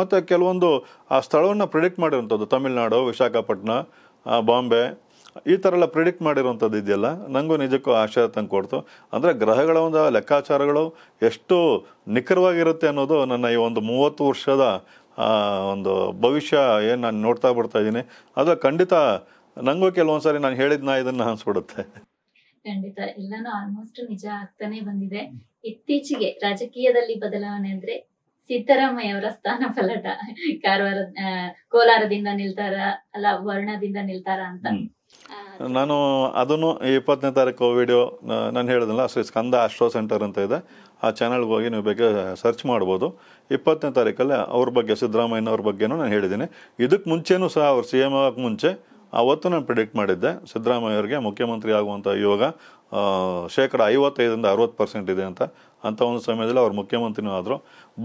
ಮತ್ತೆ ಕೆಲವೊಂದು ಆ ಸ್ಥಳವನ್ನು ಪ್ರಿಡಿಕ್ಟ್ ಮಾಡಿರುವಂಥದ್ದು, ತಮಿಳ್ನಾಡು, ವಿಶಾಖಪಟ್ಟಣ, ಬಾಂಬೆ, ಈ ಥರ ಎಲ್ಲ ಪ್ರಿಡಿಕ್ಟ್ ಮಾಡಿರುವಂಥದ್ದು ಇದೆಯಲ್ಲ, ನನಗೂ ನಿಜಕ್ಕೂ ಆಶ್ಚರ್ಯ ತಂದು ಕೊಡ್ತು. ಅಂದರೆ ಗ್ರಹಗಳ ಒಂದು ಲೆಕ್ಕಾಚಾರಗಳು ಎಷ್ಟು ನಿಖರವಾಗಿರುತ್ತೆ ಅನ್ನೋದು ನನ್ನ ಈ ಒಂದು ಮೂವತ್ತು ವರ್ಷದ ಒಂದು ಭವಿಷ್ಯ ಏನು ನಾನು ನೋಡ್ತಾ ಬರ್ತಾ ಇದ್ದೀನಿ. ಆದರೆ ಖಂಡಿತ ನನಗೂ ಕೆಲವೊಂದು ಸಾರಿ ನಾನು ಹೇಳಿದ್ನ ಇದನ್ನು ಅನಿಸ್ಬಿಡುತ್ತೆ. ಖಂಡಿತ ಎಲ್ಲಾನು ಆಲ್ಮೋಸ್ಟ್ ನಿಜ ಆಗ್ತಾನೆ ಬಂದಿದೆ. ಇತ್ತೀಚೆಗೆ ರಾಜಕೀಯದಲ್ಲಿ ಬದಲಾವಣೆ ಅಂದ್ರೆ ಸಿದ್ದರಾಮಯ್ಯ ಅವರ ಸ್ಥಾನ ಪಲಟ, ಕಾರವಾರ ಕೋಲಾರದಿಂದ ನಿಲ್ತಾರ ಅಲ್ಲ ವರ್ಣದಿಂದ ನಿಲ್ತಾರ ಅಂತ. ನಾನು ಅದನ್ನು ಇಪ್ಪತ್ತನೇ ತಾರೀಕು ವಿಡಿಯೋ ನಾನು ಹೇಳಿದ್ನಲ್ಲ, ಶ್ರೀ ಸ್ಕಂದ ಆಸ್ಟ್ರೋ ಸೆಂಟರ್ ಅಂತ ಇದೆ, ಆ ಚಾನಲ್ಗೆ ಹೋಗಿ ನೀವು ಬಗ್ಗೆ ಸರ್ಚ್ ಮಾಡ್ಬೋದು. ಇಪ್ಪತ್ತನೇ ತಾರೀಕಲ್ಲಿ ಅವ್ರ ಬಗ್ಗೆ, ಸಿದ್ದರಾಮಯ್ಯನವ್ರ ಬಗ್ಗೆನೂ ನಾನು ಹೇಳಿದ್ದೀನಿ. ಇದಕ್ಕೆ ಮುಂಚೆನೂ ಸಹ ಅವ್ರು ಸಿ ಎಮ್ ಆಗೋಕ್ಕೆ ಮುಂಚೆ ಅವತ್ತು ನಾನು ಪ್ರಿಡಿಕ್ಟ್ ಮಾಡಿದ್ದೆ, ಸಿದ್ದರಾಮಯ್ಯ ಅವರಿಗೆ ಮುಖ್ಯಮಂತ್ರಿ ಆಗುವಂಥ ಯೋಗ ಶೇಕಡ ಐವತ್ತೈದರಿಂದ ಅರವತ್ತು ಪರ್ಸೆಂಟ್ ಇದೆ ಅಂತ. ಅಂಥ ಒಂದು ಸಮಯದಲ್ಲಿ ಅವ್ರು ಮುಖ್ಯಮಂತ್ರಿನೂ ಆದರು.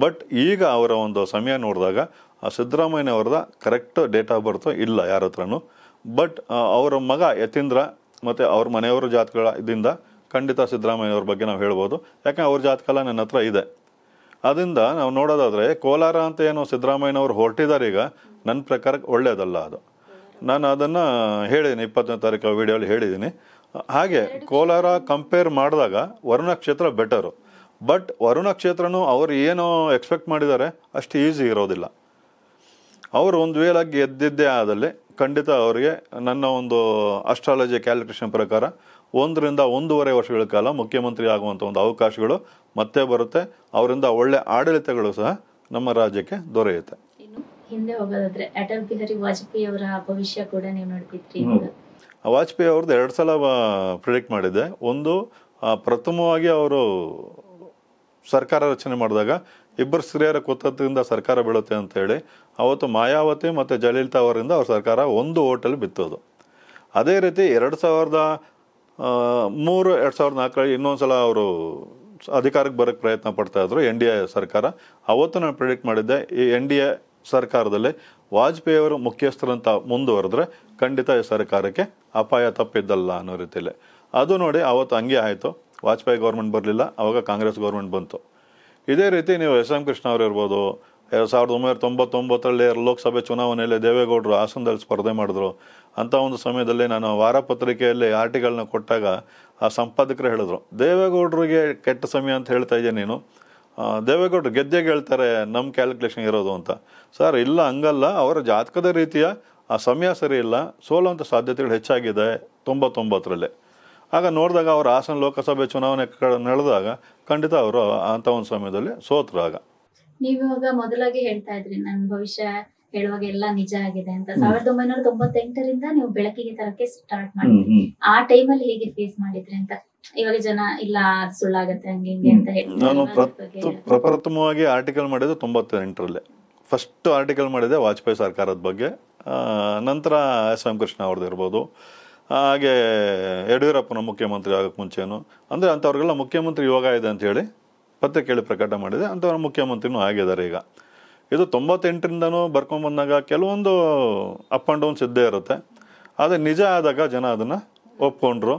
ಬಟ್ ಈಗ ಅವರ ಒಂದು ಸಮಯ ನೋಡಿದಾಗ ಆ ಸಿದ್ದರಾಮಯ್ಯನವ್ರದ ಕರೆಕ್ಟ್ ಡೇಟ್ ಆಫ್ ಬರ್ತು ಇಲ್ಲ ಯಾರ ಹತ್ರನೂ. ಬಟ್ ಅವರ ಮಗ ಯತೀಂದ್ರ ಮತ್ತು ಅವ್ರ ಮನೆಯವರ ಜಾತಕಗಳಿಂದ ಖಂಡಿತ ಸಿದ್ದರಾಮಯ್ಯವ್ರ ಬಗ್ಗೆ ನಾವು ಹೇಳ್ಬೋದು. ಯಾಕಂದರೆ ಅವ್ರ ಜಾತಕಲ್ಲ ನನ್ನ ಹತ್ರ ಇದೆ. ಅದರಿಂದ ನಾವು ನೋಡೋದಾದರೆ ಕೋಲಾರ ಅಂತ ಏನೋ ಸಿದ್ದರಾಮಯ್ಯನವ್ರು ಹೊರಟಿದ್ದಾರೆ, ಈಗ ನನ್ನ ಪ್ರಕಾರ ಒಳ್ಳೆಯದಲ್ಲ ಅದು. ನಾನು ಅದನ್ನು ಹೇಳಿದ್ದೀನಿ, ಇಪ್ಪತ್ತನೇ ತಾರೀಕು ವೀಡಿಯೋಲಿ ಹೇಳಿದ್ದೀನಿ. ಹಾಗೆ ಕೋಲಾರ ಕಂಪೇರ್ ಮಾಡಿದಾಗ ವರುಣ ಕ್ಷೇತ್ರ ಬೆಟರು. ಬಟ್ ವರುಣ ಕ್ಷೇತ್ರನೂ ಅವರು ಏನೋ ಎಕ್ಸ್ಪೆಕ್ಟ್ ಮಾಡಿದ್ದಾರೆ ಅಷ್ಟು ಈಸಿ ಇರೋದಿಲ್ಲ. ಅವರು ಒಂದು ವೇಲಾಗಿ ಎದ್ದಿದ್ದೇ ಆದಲ್ಲಿ ಖಂಡಿತ ಅವರಿಗೆ ನನ್ನ ಒಂದು ಅಸ್ಟ್ರಾಲಜಿ ಕ್ಯಾಲ್ಕುಲೇಷನ್ ಪ್ರಕಾರ ಒಂದರಿಂದ ಒಂದೂವರೆ ವರ್ಷಗಳ ಕಾಲ ಮುಖ್ಯಮಂತ್ರಿ ಆಗುವಂಥ ಒಂದು ಅವಕಾಶಗಳು ಮತ್ತೆ ಬರುತ್ತೆ. ಅವರಿಂದ ಒಳ್ಳೆ ಆಡಳಿತಗಳು ಸಹ ನಮ್ಮ ರಾಜ್ಯಕ್ಕೆ ದೊರೆಯುತ್ತೆ. ಇನ್ನು ಹಿಂದೆ ಹೋಗೋದಾದ್ರೆ ಅಟಲ್ ಬಿಹಾರಿ ವಾಜಪೇಯಿ ಅವರ ಭವಿಷ್ಯ ಕೂಡ ನೀವು ನೋಡ್ತಿದ್ರಿ. ವಾಜಪೇಯಿ ಅವ್ರದ್ದು ಎರಡು ಸಲ ಪ್ರಿಡಿಕ್ಟ್ ಮಾಡಿದ್ದೆ. ಒಂದು ಪ್ರಥಮವಾಗಿ ಅವರು ಸರ್ಕಾರ ರಚನೆ ಮಾಡಿದಾಗ ಇಬ್ಬರು ಸ್ತ್ರೀಯರ ಕೊತ್ತದಿಂದ ಸರ್ಕಾರ ಬೀಳುತ್ತೆ ಅಂತೇಳಿ ಅವತ್ತು ಮಾಯಾವತಿ ಮತ್ತು ಜಯಲಲಿತಾ ಅವರಿಂದ ಅವ್ರ ಸರ್ಕಾರ ಒಂದು ಓಟಲ್ಲಿ ಬಿತ್ತೋದು. ಅದೇ ರೀತಿ ಎರಡು ಸಾವಿರದ ಮೂರು ಎರಡು ಸಾವಿರದ ನಾಲ್ಕರಲ್ಲಿ ಇನ್ನೊಂದು ಸಲ ಅವರು ಅಧಿಕಾರಕ್ಕೆ ಬರೋಕ್ಕೆ ಪ್ರಯತ್ನ ಪಡ್ತಾಯಿದ್ರು, ಎನ್ ಡಿ ಎ ಸರ್ಕಾರ. ಅವತ್ತು ನಾನು ಪ್ರಿಡಿಕ್ಟ್ ಮಾಡಿದ್ದೆ ಈ ಎನ್ ಡಿ ಎ ಸರ್ಕಾರದಲ್ಲಿ ವಾಜಪೇಯಿಯವರು ಮುಖ್ಯಸ್ಥರಂತ ಮುಂದುವರೆದ್ರೆ ಖಂಡಿತ ಈ ಸರ್ಕಾರಕ್ಕೆ ಅಪಾಯ ತಪ್ಪಿದ್ದಲ್ಲ ಅನ್ನೋ ರೀತಿಯಲ್ಲಿ. ಅದು ನೋಡಿ ಅವತ್ತು ಹಂಗೆ ಆಯಿತು. ವಾಜಪೇಯಿ ಗೌರ್ಮೆಂಟ್ ಬರಲಿಲ್ಲ, ಆವಾಗ ಕಾಂಗ್ರೆಸ್ ಗೌರ್ಮೆಂಟ್ ಬಂತು. ಇದೇ ರೀತಿ ನೀವು ಎಸ್ ಎಂ ಕೃಷ್ಣ ಅವರು ಇರ್ಬೋದು, ಎರಡು ಸಾವಿರದ ಒಂಬೈನೂರ ತೊಂಬತ್ತೊಂಬತ್ತರಲ್ಲಿ ಲೋಕಸಭೆ ಚುನಾವಣೆಯಲ್ಲಿ ದೇವೇಗೌಡರು ಹಾಸನದಲ್ಲಿ ಸ್ಪರ್ಧೆ ಮಾಡಿದ್ರು. ಅಂಥ ಒಂದು ಸಮಯದಲ್ಲಿ ನಾನು ವಾರಪತ್ರಿಕೆಯಲ್ಲಿ ಆರ್ಟಿಕಲ್ನ ಕೊಟ್ಟಾಗ ಆ ಸಂಪಾದಕರು ಹೇಳಿದ್ರು, ದೇವೇಗೌಡರಿಗೆ ಕೆಟ್ಟ ಸಮಯ ಅಂತ ಹೇಳ್ತಾ ಇದ್ದೆ ನೀನು, ದೇವೇಗೌಡರು ಗೆದ್ದೆ ಹೇಳ್ತಾರೆ ನಮ್ಮ ಕ್ಯಾಲ್ಕುಲೇಷನ್ ಇರೋದು ಅಂತ. ಸರ್ ಇಲ್ಲ ಹಂಗಲ್ಲ, ಅವರ ಜಾತಕದ ರೀತಿಯ ಆ ಸಮಯ ಸರಿ ಇಲ್ಲ, ಸೋಲುವಂಥ ಸಾಧ್ಯತೆಗಳು ಹೆಚ್ಚಾಗಿದೆ ತೊಂಬತ್ತೊಂಬತ್ತರಲ್ಲಿ. ಆಗ ನೋಡಿದಾಗ ಅವರು ಹಾಸನ ಲೋಕಸಭೆ ಚುನಾವಣೆ ನಡೆದಾಗ ಖಂಡಿತ ಅವರು ಅಂಥ ಒಂದು ಸಮಯದಲ್ಲಿ ಸೋತರು. ಆಗ ನೀವು ಮೊದಲಾಗಿ ಹೇಳ್ತಾ ಇದ್ರಿ ನನ್ನ ಭವಿಷ್ಯ ಹೇಳುವಾಗ ಎಲ್ಲ ನಿಜ ಆಗಿದೆ ಅಂತ ಸಾವಿರದ ಒಂಬೈನೂರ ತೊಂಬತ್ತೆಂಟರಿಂದ ನೀವು ಬೆಳಕಿಗೆ ತರಕ್ಕೆ ಸ್ಟಾರ್ಟ್ ಮಾಡಿದ್ರಿ, ಆ ಟೈಮ್ ಅಲ್ಲಿ ಹೇಗೆ ಫೇಸ್ ಮಾಡಿದ್ರಿ ಅಂತ? ಇವಾಗ ಜನ ಇಲ್ಲ ಅದು ಸುಳ್ಳಾಗತ್ತೆ ಹಂಗೆ ಹಿಂಗೆ ಅಂತ ಹೇಳಿ ನಾನು ಪ್ರಪ್ರಥಮವಾಗಿ ಆರ್ಟಿಕಲ್ ಮಾಡಿದ್ದು ತೊಂಬತ್ತೆಂಟರಲ್ಲೇ ಫಸ್ಟ್ ಆರ್ಟಿಕಲ್ ಮಾಡಿದೆ ವಾಜಪೇಯಿ ಸರ್ಕಾರದ ಬಗ್ಗೆ. ನಂತರ ಎಸ್ ಎಂ ಕೃಷ್ಣ ಅವ್ರದ್ದು ಇರ್ಬೋದು, ಹಾಗೆ ಯಡಿಯೂರಪ್ಪನ ಮುಖ್ಯಮಂತ್ರಿ ಆಗೋಕ್ಕೆ ಮುಂಚೆನೂ ಅಂದರೆ ಅಂಥವ್ರಿಗೆಲ್ಲ ಮುಖ್ಯಮಂತ್ರಿ ಯೋಗ ಇದೆ ಅಂಥೇಳಿ ಪತ್ರಿಕೆಯಲ್ಲಿ ಪ್ರಕಟ ಮಾಡಿದೆ, ಅಂಥವ್ರ ಮುಖ್ಯಮಂತ್ರಿನೂ ಆಗಿದ್ದಾರೆ ಈಗ. ಇದು ತೊಂಬತ್ತೆಂಟರಿಂದನೂ ಬರ್ಕೊಂಬಂದಾಗ ಕೆಲವೊಂದು ಅಪ್ ಆ್ಯಂಡ್ ಡೌನ್ಸ್ ಇದ್ದೇ ಇರುತ್ತೆ, ಆದರೆ ನಿಜ ಆದಾಗ ಜನ ಅದನ್ನು ಒಪ್ಕೊಂಡ್ರು,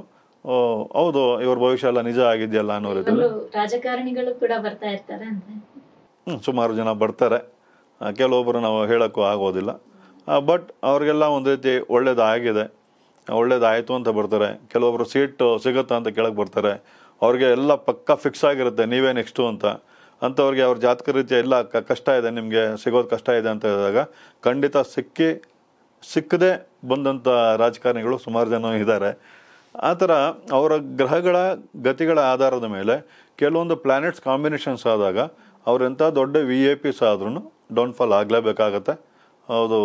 ಹೌದು ಇವ್ರ ಭವಿಷ್ಯ ಎಲ್ಲ ನಿಜ ಆಗಿದೆಯಲ್ಲ ಅನ್ನೋ ರೀತಿಯಲ್ಲಿ. ರಾಜಕಾರಣಿಗಳು ಕೂಡ ಬರ್ತಾ ಇರ್ತಾರೆ ಅಂತ ಹ್ಞೂ ಸುಮಾರು ಜನ ಬರ್ತಾರೆ, ಕೆಲವೊಬ್ಬರು ನಾವು ಹೇಳೋಕ್ಕೂ ಆಗೋದಿಲ್ಲ, ಬಟ್ ಅವ್ರಿಗೆಲ್ಲ ಒಂದು ರೀತಿ ಒಳ್ಳೇದಾಗಿದೆ ಒಳ್ಳೇದಾಯಿತು ಅಂತ ಬರ್ತಾರೆ. ಕೆಲವೊಬ್ಬರು ಸೀಟ್ ಸಿಗುತ್ತಾ ಅಂತ ಕೇಳಕ್ಕೆ ಬರ್ತಾರೆ, ಅವ್ರಿಗೆ ಎಲ್ಲ ಪಕ್ಕಾ ಫಿಕ್ಸ್ ಆಗಿರುತ್ತೆ ನೀವೇ ನೆಕ್ಸ್ಟು ಅಂತ. ಅಂಥವ್ರಿಗೆ ಅವ್ರ ಜಾತಕ ರೀತಿಯ ಎಲ್ಲ ಕಷ್ಟ ಇದೆ ನಿಮಗೆ ಸಿಗೋದು ಕಷ್ಟ ಇದೆ ಅಂತ ಹೇಳಿದಾಗ ಖಂಡಿತ ಸಿಕ್ಕಿ ಸಿಕ್ಕದೆ ಬಂದಂಥ ರಾಜಕಾರಣಿಗಳು ಸುಮಾರು ಜನ ಇದ್ದಾರೆ. ಆ ಥರ ಅವರ ಗ್ರಹಗಳ ಗತಿಗಳ ಆಧಾರದ ಮೇಲೆ ಕೆಲವೊಂದು ಪ್ಲ್ಯಾನೆಟ್ಸ್ ಕಾಂಬಿನೇಷನ್ಸ್ ಆದಾಗ ಅವರೆಂಥ ದೊಡ್ಡ ವಿ ಎ ಪಿಸ್ ಆದ್ರೂ ಡೌನ್ಫಾಲ್ ಆಗಲೇಬೇಕಾಗತ್ತೆ. ಹೌದು,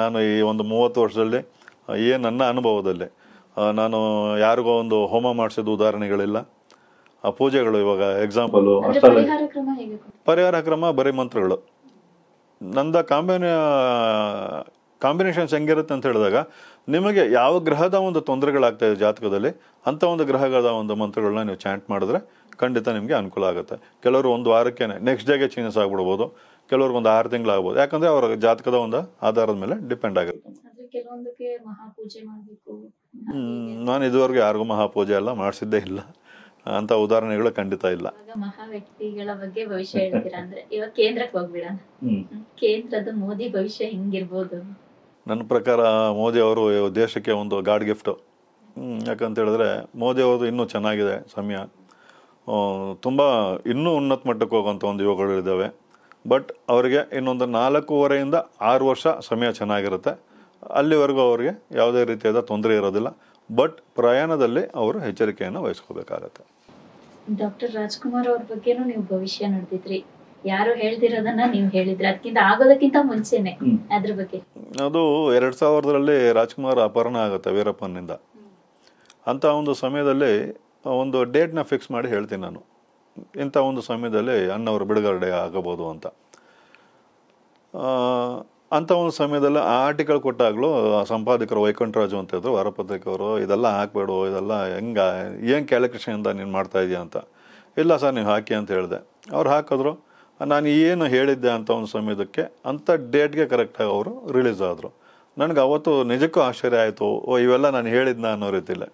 ನಾನು ಈ ಒಂದು ಮೂವತ್ತು ವರ್ಷದಲ್ಲಿ ಏನು ನನ್ನ ಅನುಭವದಲ್ಲಿ ನಾನು ಯಾರಿಗೋ ಒಂದು ಹೋಮ ಮಾಡಿಸಿದ ಉದಾಹರಣೆಗಳಿಲ್ಲ, ಆ ಪೂಜೆಗಳು ಇವಾಗ ಎಕ್ಸಾಂಪಲು ಅಷ್ಟೇ. ಪರಿಹಾರ ಕ್ರಮ ಬರೀ ಮಂತ್ರಗಳು ನಂದ ಕಾಂಬಿನೇ ಕಾಂಬಿನೇಷನ್ಸ್ ಹೆಂಗಿರುತ್ತೆ ಅಂತ ಹೇಳಿದಾಗ ನಿಮಗೆ ಯಾವ ಗ್ರಹದ ಒಂದು ತೊಂದರೆಗಳಾಗ್ತಾಯಿದೆ ಜಾತಕದಲ್ಲಿ ಅಂಥ ಒಂದು ಗ್ರಹಗಳ ಒಂದು ಮಂತ್ರಗಳನ್ನ ನೀವು ಚಾಂಟ್ ಮಾಡಿದ್ರೆ ಖಂಡಿತ ನಿಮಗೆ ಅನುಕೂಲ ಆಗುತ್ತೆ. ಕೆಲವರು ಒಂದು ವಾರಕ್ಕೆ ನೆಕ್ಸ್ಟ್ ಡೇಗೆ ಚೇಂಜಸ್ ಆಗಿಬಿಡ್ಬೋದು, ಕೆಲವ್ರಿಗೊಂದು ಆರು ತಿಂಗಳಾಗ್ಬೋದು, ಯಾಕಂದರೆ ಅವರ ಜಾತಕದ ಒಂದು ಆಧಾರದ ಮೇಲೆ ಡಿಪೆಂಡ್ ಆಗಿರುತ್ತೆ. ನಾನು ಇದುವರೆಗೂ ಯಾರಿಗೂ ಮಹಾಪೂಜೆ ಎಲ್ಲ ಮಾಡಿಸಿದ್ದೇ ಇಲ್ಲ, ಅಂತ ಉದಾಹರಣೆಗಳು ಖಂಡಿತ ಇಲ್ಲ. ಮಹಾ ವ್ಯಕ್ತಿಗಳ ಬಗ್ಗೆ ಭವಿಷ್ಯ ಹೇಳ್ತೀರಾ ಅಂದ್ರೆ ಇವಾಗ ಕೇಂದ್ರಕ್ಕೆ ಹೋಗ್ಬಿಡ, ಕೇಂದ್ರದ ಮೋದಿ ಭವಿಷ್ಯ ಹೆಂಗಿರ್ಬೋದು? ನನ್ನ ಪ್ರಕಾರ ಮೋದಿ ಅವರು ದೇಶಕ್ಕೆ ಒಂದು ಗಾಡ್ ಗಿಫ್ಟ್. ಯಾಕಂತ ಹೇಳಿದ್ರೆ ಮೋದಿ ಅವ್ರದ್ದು ಇನ್ನೂ ಚೆನ್ನಾಗಿದೆ ಸಮಯ, ತುಂಬ ಇನ್ನೂ ಉನ್ನತ ಮಟ್ಟಕ್ಕೆ ಹೋಗೋಂಥ ಒಂದು ಯೋಗಗಳಿದ್ದಾವೆ. ಬಟ್ ಅವರಿಗೆ ಇನ್ನೊಂದು ನಾಲ್ಕೂವರೆಯಿಂದ ಆರು ವರ್ಷ ಸಮಯ ಚೆನ್ನಾಗಿರುತ್ತೆ, ಅಲ್ಲಿವರೆಗೂ ಅವರಿಗೆ ಯಾವುದೇ ರೀತಿಯಾದ ತೊಂದರೆ ಇರೋದಿಲ್ಲ. ಬಟ್ ಪ್ರಯಾಣದಲ್ಲಿ ಅವರು ಎಚ್ಚರಿಕೆಯನ್ನು ವಹಿಸ್ಕೋಬೇಕಾಗತ್ತೆ. ಡಾಕ್ಟರ್ ರಾಜ್ಕುಮಾರ್ ಅವ್ರ ಬಗ್ಗೆನೂ ನೀವು ಭವಿಷ್ಯ ನೋಡಿದ್ರಿ, ಯಾರು ಹೇಳ್ದಿರೋದನ್ನ ನೀವು ಹೇಳಿದ್ರಿ, ಅದಕ್ಕಿಂತ ಆಗೋದಕ್ಕಿಂತ ಮುಂಚೆನೆ ಅದ್ರ ಬಗ್ಗೆ. ಅದು ಎರಡ್ ಸಾವಿರದಲ್ಲಿ ರಾಜ್ಕುಮಾರ್ ಅಪಹರಣ ಆಗುತ್ತೆ ವೀರಪ್ಪನಿಂದ. ಅಂತ ಒಂದು ಸಮಯದಲ್ಲಿ ಒಂದು ಡೇಟ್ನ ಫಿಕ್ಸ್ ಮಾಡಿ ಹೇಳ್ತೀನಿ ನಾನು, ಇಂಥ ಒಂದು ಸಮಯದಲ್ಲಿ ಅಣ್ಣವರು ಬಿಡುಗಡೆ ಆಗಬಹುದು ಅಂತ. ಅಂಥ ಒಂದು ಸಮಯದಲ್ಲಿ ಆ ಆರ್ಟಿಕಲ್ ಕೊಟ್ಟಾಗಲೂ ಸಂಪಾದಕರು ವೈಕುಂಠರಾಜು ಅಂತ ಹೇಳಿದ್ರು, ವಾರಪತ್ರಿಕೆಯವರು, ಇದೆಲ್ಲ ಹಾಕಬೇಡು, ಇದೆಲ್ಲ ಹೆಂಗೆ ಏನು ಕ್ಯಾಲ್ಕುಲೇಷನಿಂದ ನೀನು ಮಾಡ್ತಾ ಇದೀಯ ಅಂತ. ಇಲ್ಲ ಸರ್ ನೀವು ಹಾಕಿ ಅಂತ ಹೇಳಿದೆ, ಅವ್ರು ಹಾಕಿದ್ರು. ನಾನು ಏನು ಹೇಳಿದ್ದೆ ಅಂತ ಒಂದು ಸಮಯದಕ್ಕೆ ಅಂಥ ಡೇಟ್ಗೆ ಕರೆಕ್ಟಾಗಿ ಅವರು ರಿಲೀಸ್ ಆದರು. ನನಗೆ ಅವತ್ತು ನಿಜಕ್ಕೂ ಆಶ್ಚರ್ಯ ಆಯಿತು, ಓ ಇವೆಲ್ಲ ನಾನು ಹೇಳಿದ್ನ ಅನ್ನೋ ರೀತಿಯಲ್ಲೇ.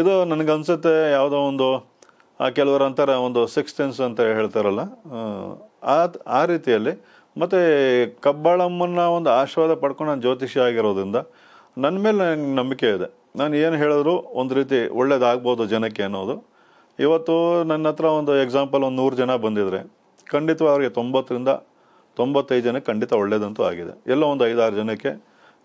ಇದು ನನಗನ್ಸುತ್ತೆ ಯಾವುದೋ ಒಂದು ಕೆಲವರು ಅಂತಾರೆ ಒಂದು ಸಿಕ್ಸ್ ಸೆನ್ಸ್ ಅಂತ ಹೇಳ್ತಾರಲ್ಲ, ಆ ಆ ರೀತಿಯಲ್ಲಿ. ಮತ್ತು ಕಬ್ಬಾಳಮ್ಮನ ಒಂದು ಆಶೀರ್ವಾದ ಪಡ್ಕೊಂಡು ನಾನು ಜ್ಯೋತಿಷಿ ಆಗಿರೋದ್ರಿಂದ ನನ್ನ ಮೇಲೆ ನನಗೆ ನಂಬಿಕೆ ಇದೆ, ನಾನು ಏನು ಹೇಳಿದ್ರು ಒಂದು ರೀತಿ ಒಳ್ಳೇದಾಗ್ಬೋದು ಜನಕ್ಕೆ ಅನ್ನೋದು. ಇವತ್ತು ನನ್ನ ಹತ್ರ ಒಂದು ಎಕ್ಸಾಂಪಲ್ ಒಂದು ನೂರು ಜನ ಬಂದಿದ್ರೆ ಖಂಡಿತ ಅವರಿಗೆ ತೊಂಬತ್ತರಿಂದ ತೊಂಬತ್ತೈದು ಜನಕ್ಕೆ ಖಂಡಿತ ಒಳ್ಳೇದಂತೂ ಆಗಿದೆ. ಎಲ್ಲೋ ಒಂದು ಐದಾರು ಜನಕ್ಕೆ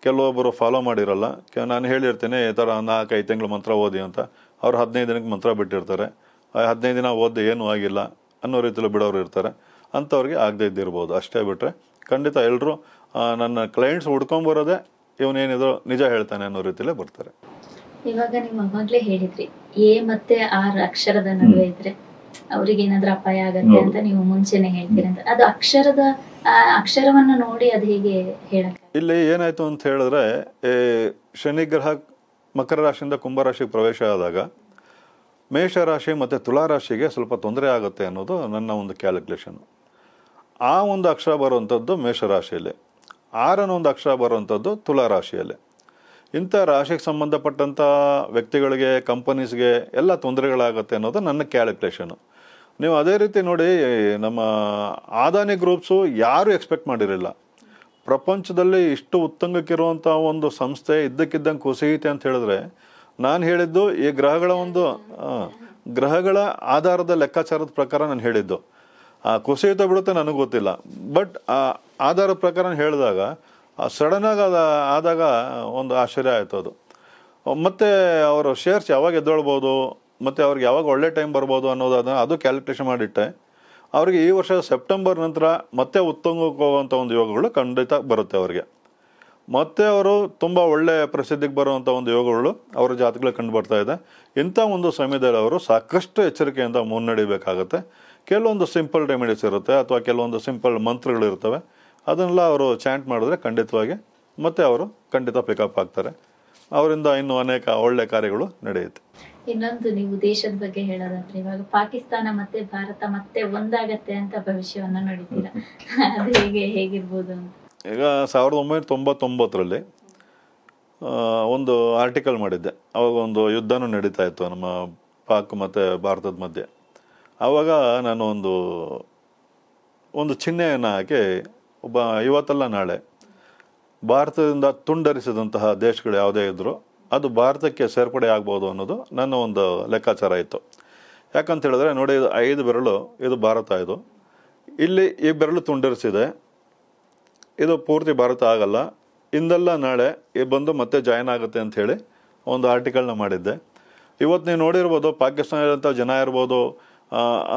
ಕೆಲವೊಬ್ಬರು ಫಾಲೋ ಮಾಡಿರಲ್ಲ, ನಾನು ಹೇಳಿರ್ತೇನೆ ಈ ಥರ ನಾಲ್ಕೈದು ತಿಂಗಳು ಮಂತ್ರ ಓದಿ ಅಂತ, ಅವ್ರು ಹದಿನೈದು ದಿನಕ್ಕೆ ಮಂತ್ರ ಬಿಟ್ಟಿರ್ತಾರೆ, ಹದಿನೈದು ದಿನ ಓದಿ ಏನೂ ಆಗಿಲ್ಲ ಅನ್ನೋ ರೀತಿಯಲ್ಲಿ ಬಿಡೋರು ಇರ್ತಾರೆ, ಅಂಥವ್ರಿಗೆ ಆಗದೆ ಇದ್ದಿರ್ಬೋದು ಅಷ್ಟೇ. ಬಿಟ್ಟರೆ ಖಂಡಿತ ಎಲ್ಲರೂ ನನ್ನ ಕ್ಲೈಂಟ್ಸ್ ಹುಡ್ಕೊಂಬರೋದೆ ಇವನೇನಿದ್ರು ನಿಜ ಹೇಳ್ತಾನೆ ಅನ್ನೋ ರೀತಿಯಲ್ಲೇ ಬರ್ತಾರೆ. ಇವಾಗ ನಿಮ್ಮ ಅವಾಗಲೇ ಹೇಳಿದ್ರಿ ಎ ಮತ್ತೆ ಆರ್ ಅಕ್ಷರದ ನಡುವೆ ಇದ್ರೆ ಅವ್ರಿಗೆ ಏನಾದ್ರೂ ಅಪಾಯ ಆಗತ್ತೆ ಅಂತ ನೀವು ಮುಂಚೆನೆ ಹೇಳ್ತೀರಿ ಅಂತ, ಅದು ಅಕ್ಷರದ ಅಕ್ಷರವನ್ನು ನೋಡಿ ಅದು ಹೇಗೆ ಹೇಳಕ್ಕೆ? ಇಲ್ಲಿ ಏನಾಯ್ತು ಅಂತ ಹೇಳಿದ್ರೆ ಶನಿ ಗ್ರಹ ಮಕರ ರಾಶಿಯಿಂದ ಕುಂಭರಾಶಿಗೆ ಪ್ರವೇಶ ಆದಾಗ ಮೇಷರಾಶಿ ಮತ್ತು ತುಲಾರಾಶಿಗೆ ಸ್ವಲ್ಪ ತೊಂದರೆ ಆಗುತ್ತೆ ಅನ್ನೋದು ನನ್ನ ಒಂದು ಕ್ಯಾಲ್ಕುಲೇಷನ್ನು. ಆ ಒಂದು ಅಕ್ಷರ ಬರುವಂಥದ್ದು ಮೇಷರಾಶಿಯಲ್ಲಿ, ಆರನ ಒಂದು ಅಕ್ಷರ ಬರುವಂಥದ್ದು ತುಲಾರಾಶಿಯಲ್ಲಿ. ಇಂಥ ರಾಶಿಗೆ ಸಂಬಂಧಪಟ್ಟಂಥ ವ್ಯಕ್ತಿಗಳಿಗೆ ಕಂಪನೀಸ್ಗೆ ಎಲ್ಲ ತೊಂದರೆಗಳಾಗುತ್ತೆ ಅನ್ನೋದು ನನ್ನ ಕ್ಯಾಲ್ಕುಲೇಷನು. ನೀವು ಅದೇ ರೀತಿ ನೋಡಿ ನಮ್ಮ ಅದಾನಿ ಗ್ರೂಪ್ಸು ಯಾರೂ ಎಕ್ಸ್ಪೆಕ್ಟ್ ಮಾಡಿರಲಿಲ್ಲ, ಪ್ರಪಂಚದಲ್ಲಿ ಇಷ್ಟು ಉತ್ತಂಗಕ್ಕಿರುವಂಥ ಒಂದು ಸಂಸ್ಥೆ ಇದ್ದಕ್ಕಿದ್ದಂಗೆ ಕುಸಿಯುತ್ತೆ ಅಂತ ಹೇಳಿದ್ರೆ ನಾನು ಹೇಳಿದ್ದು ಈ ಗ್ರಹಗಳ ಒಂದು ಗ್ರಹಗಳ ಆಧಾರದ ಲೆಕ್ಕಾಚಾರದ ಪ್ರಕಾರ ನಾನು ಹೇಳಿದ್ದು. ಕುಸಿಯುತ್ತಾ ಬಿಡುತ್ತೆ ನನಗೆ ಗೊತ್ತಿಲ್ಲ, ಬಟ್ ಆ ಆಧಾರದ ಪ್ರಕಾರ ನಾನು ಹೇಳಿದಾಗ ಸಡನ್ನಾಗಿ ಅದು ಆದಾಗ ಒಂದು ಆಶ್ಚರ್ಯ ಆಯಿತು ಅದು. ಮತ್ತು ಅವರು ಶೇರ್ಸ್ ಯಾವಾಗ ಎದ್ದೇಳ್ಬೋದು ಮತ್ತು ಅವ್ರಿಗೆ ಯಾವಾಗ ಒಳ್ಳೆ ಟೈಮ್ ಬರ್ಬೋದು ಅನ್ನೋದಾದ ಅದು ಕ್ಯಾಲ್ಕುಲೇಷನ್ ಮಾಡಿಟ್ಟೆ. ಅವರಿಗೆ ಈ ವರ್ಷ ಸೆಪ್ಟೆಂಬರ್ ನಂತರ ಮತ್ತೆ ಉತ್ತುಂಗಕ್ಕೆ ಹೋಗುವಂಥ ಒಂದು ಯೋಗಗಳು ಖಂಡಿತ ಬರುತ್ತೆ ಅವರಿಗೆ. ಮತ್ತೆ ಅವರು ತುಂಬ ಒಳ್ಳೆಯ ಪ್ರಸಿದ್ಧಿಗೆ ಬರುವಂಥ ಒಂದು ಯೋಗಗಳು ಅವರ ಜಾತಕಗಳು ಕಂಡು ಬರ್ತಾ ಇದೆ. ಇಂಥ ಒಂದು ಸಮಯದಲ್ಲಿ ಅವರು ಸಾಕಷ್ಟು ಎಚ್ಚರಿಕೆಯಿಂದ ಮುನ್ನಡಿಬೇಕಾಗುತ್ತೆ. ಕೆಲವೊಂದು ಸಿಂಪಲ್ ರೆಮಿಡೀಸ್ ಇರುತ್ತೆ ಅಥವಾ ಕೆಲವೊಂದು ಸಿಂಪಲ್ ಮಂತ್ರಗಳಿರ್ತವೆ, ಅದನ್ನೆಲ್ಲ ಅವರು ಚಾಂಟ್ ಮಾಡಿದ್ರೆ ಖಂಡಿತವಾಗಿ ಮತ್ತೆ ಅವರು ಖಂಡಿತ ಪಿಕಪ್ ಆಗ್ತಾರೆ. ಅವರಿಂದ ಇನ್ನೂ ಅನೇಕ ಒಳ್ಳೆ ಕಾರ್ಯಗಳು ನಡೆಯುತ್ತೆ. ಇನ್ನೊಂದು, ನೀವು ದೇಶದ ಬಗ್ಗೆ ಹೇಳೋದಂದ್ರೆ ಇವಾಗ ಪಾಕಿಸ್ತಾನ ಮತ್ತೆ ಭಾರತ ಮತ್ತೆ ಒಂದಾಗತ್ತೆ ಅಂತ ಭವಿಷ್ಯವನ್ನ ನೋಡಿದ್ದೀರಾ, ಅದು ಹೇಗೆ ಹೇಗಿರ್ಬೋದು ಅಂತ? ಈಗ ಸಾವಿರದ ಒಂಬೈನೂರ ತೊಂಬತ್ತೊಂಬತ್ತರಲ್ಲಿ ಒಂದು ಆರ್ಟಿಕಲ್ ಮಾಡಿದ್ದೆ. ಅವಾಗ ಒಂದು ಯುದ್ಧನೂ ನಡೀತಾ ಇತ್ತು ನಮ್ಮ ಪಾಕ್ ಮತ್ತು ಭಾರತದ ಮಧ್ಯೆ. ಆವಾಗ ನಾನು ಒಂದು ಒಂದು ಚಿಹ್ನೆಯನ್ನು ಹಾಕಿ, ಒಬ್ಬ ಇವತ್ತಲ್ಲ ನಾಳೆ ಭಾರತದಿಂದ ತುಂಡರಿಸಿದಂತಹ ದೇಶಗಳು ಯಾವುದೇ ಇದ್ದರೂ ಅದು ಭಾರತಕ್ಕೆ ಸೇರ್ಪಡೆ ಆಗ್ಬೋದು ಅನ್ನೋದು ನನ್ನ ಒಂದು ಲೆಕ್ಕಾಚಾರ ಇತ್ತು. ಯಾಕಂತ ಹೇಳಿದ್ರೆ ನೋಡಿ, ಇದು ಐದು ಬೆರಳು, ಇದು ಭಾರತ, ಇದು ಇಲ್ಲಿ ಈ ಬೆರಳು ತುಂಡರಿಸಿದೆ, ಇದು ಪೂರ್ತಿ ಭಾರತ ಆಗಲ್ಲ, ಇಂದೆಲ್ಲ ನಾಳೆ ಇದು ಬಂದು ಮತ್ತೆ ಜಾಯಿನ್ ಆಗುತ್ತೆ ಅಂಥೇಳಿ ಒಂದು ಆರ್ಟಿಕಲ್ನ ಮಾಡಿದ್ದೆ. ಇವತ್ತು ನೀವು ನೋಡಿರ್ಬೋದು, ಪಾಕಿಸ್ತಾನದಲ್ಲಿರೋಂಥ ಜನ ಇರ್ಬೋದು,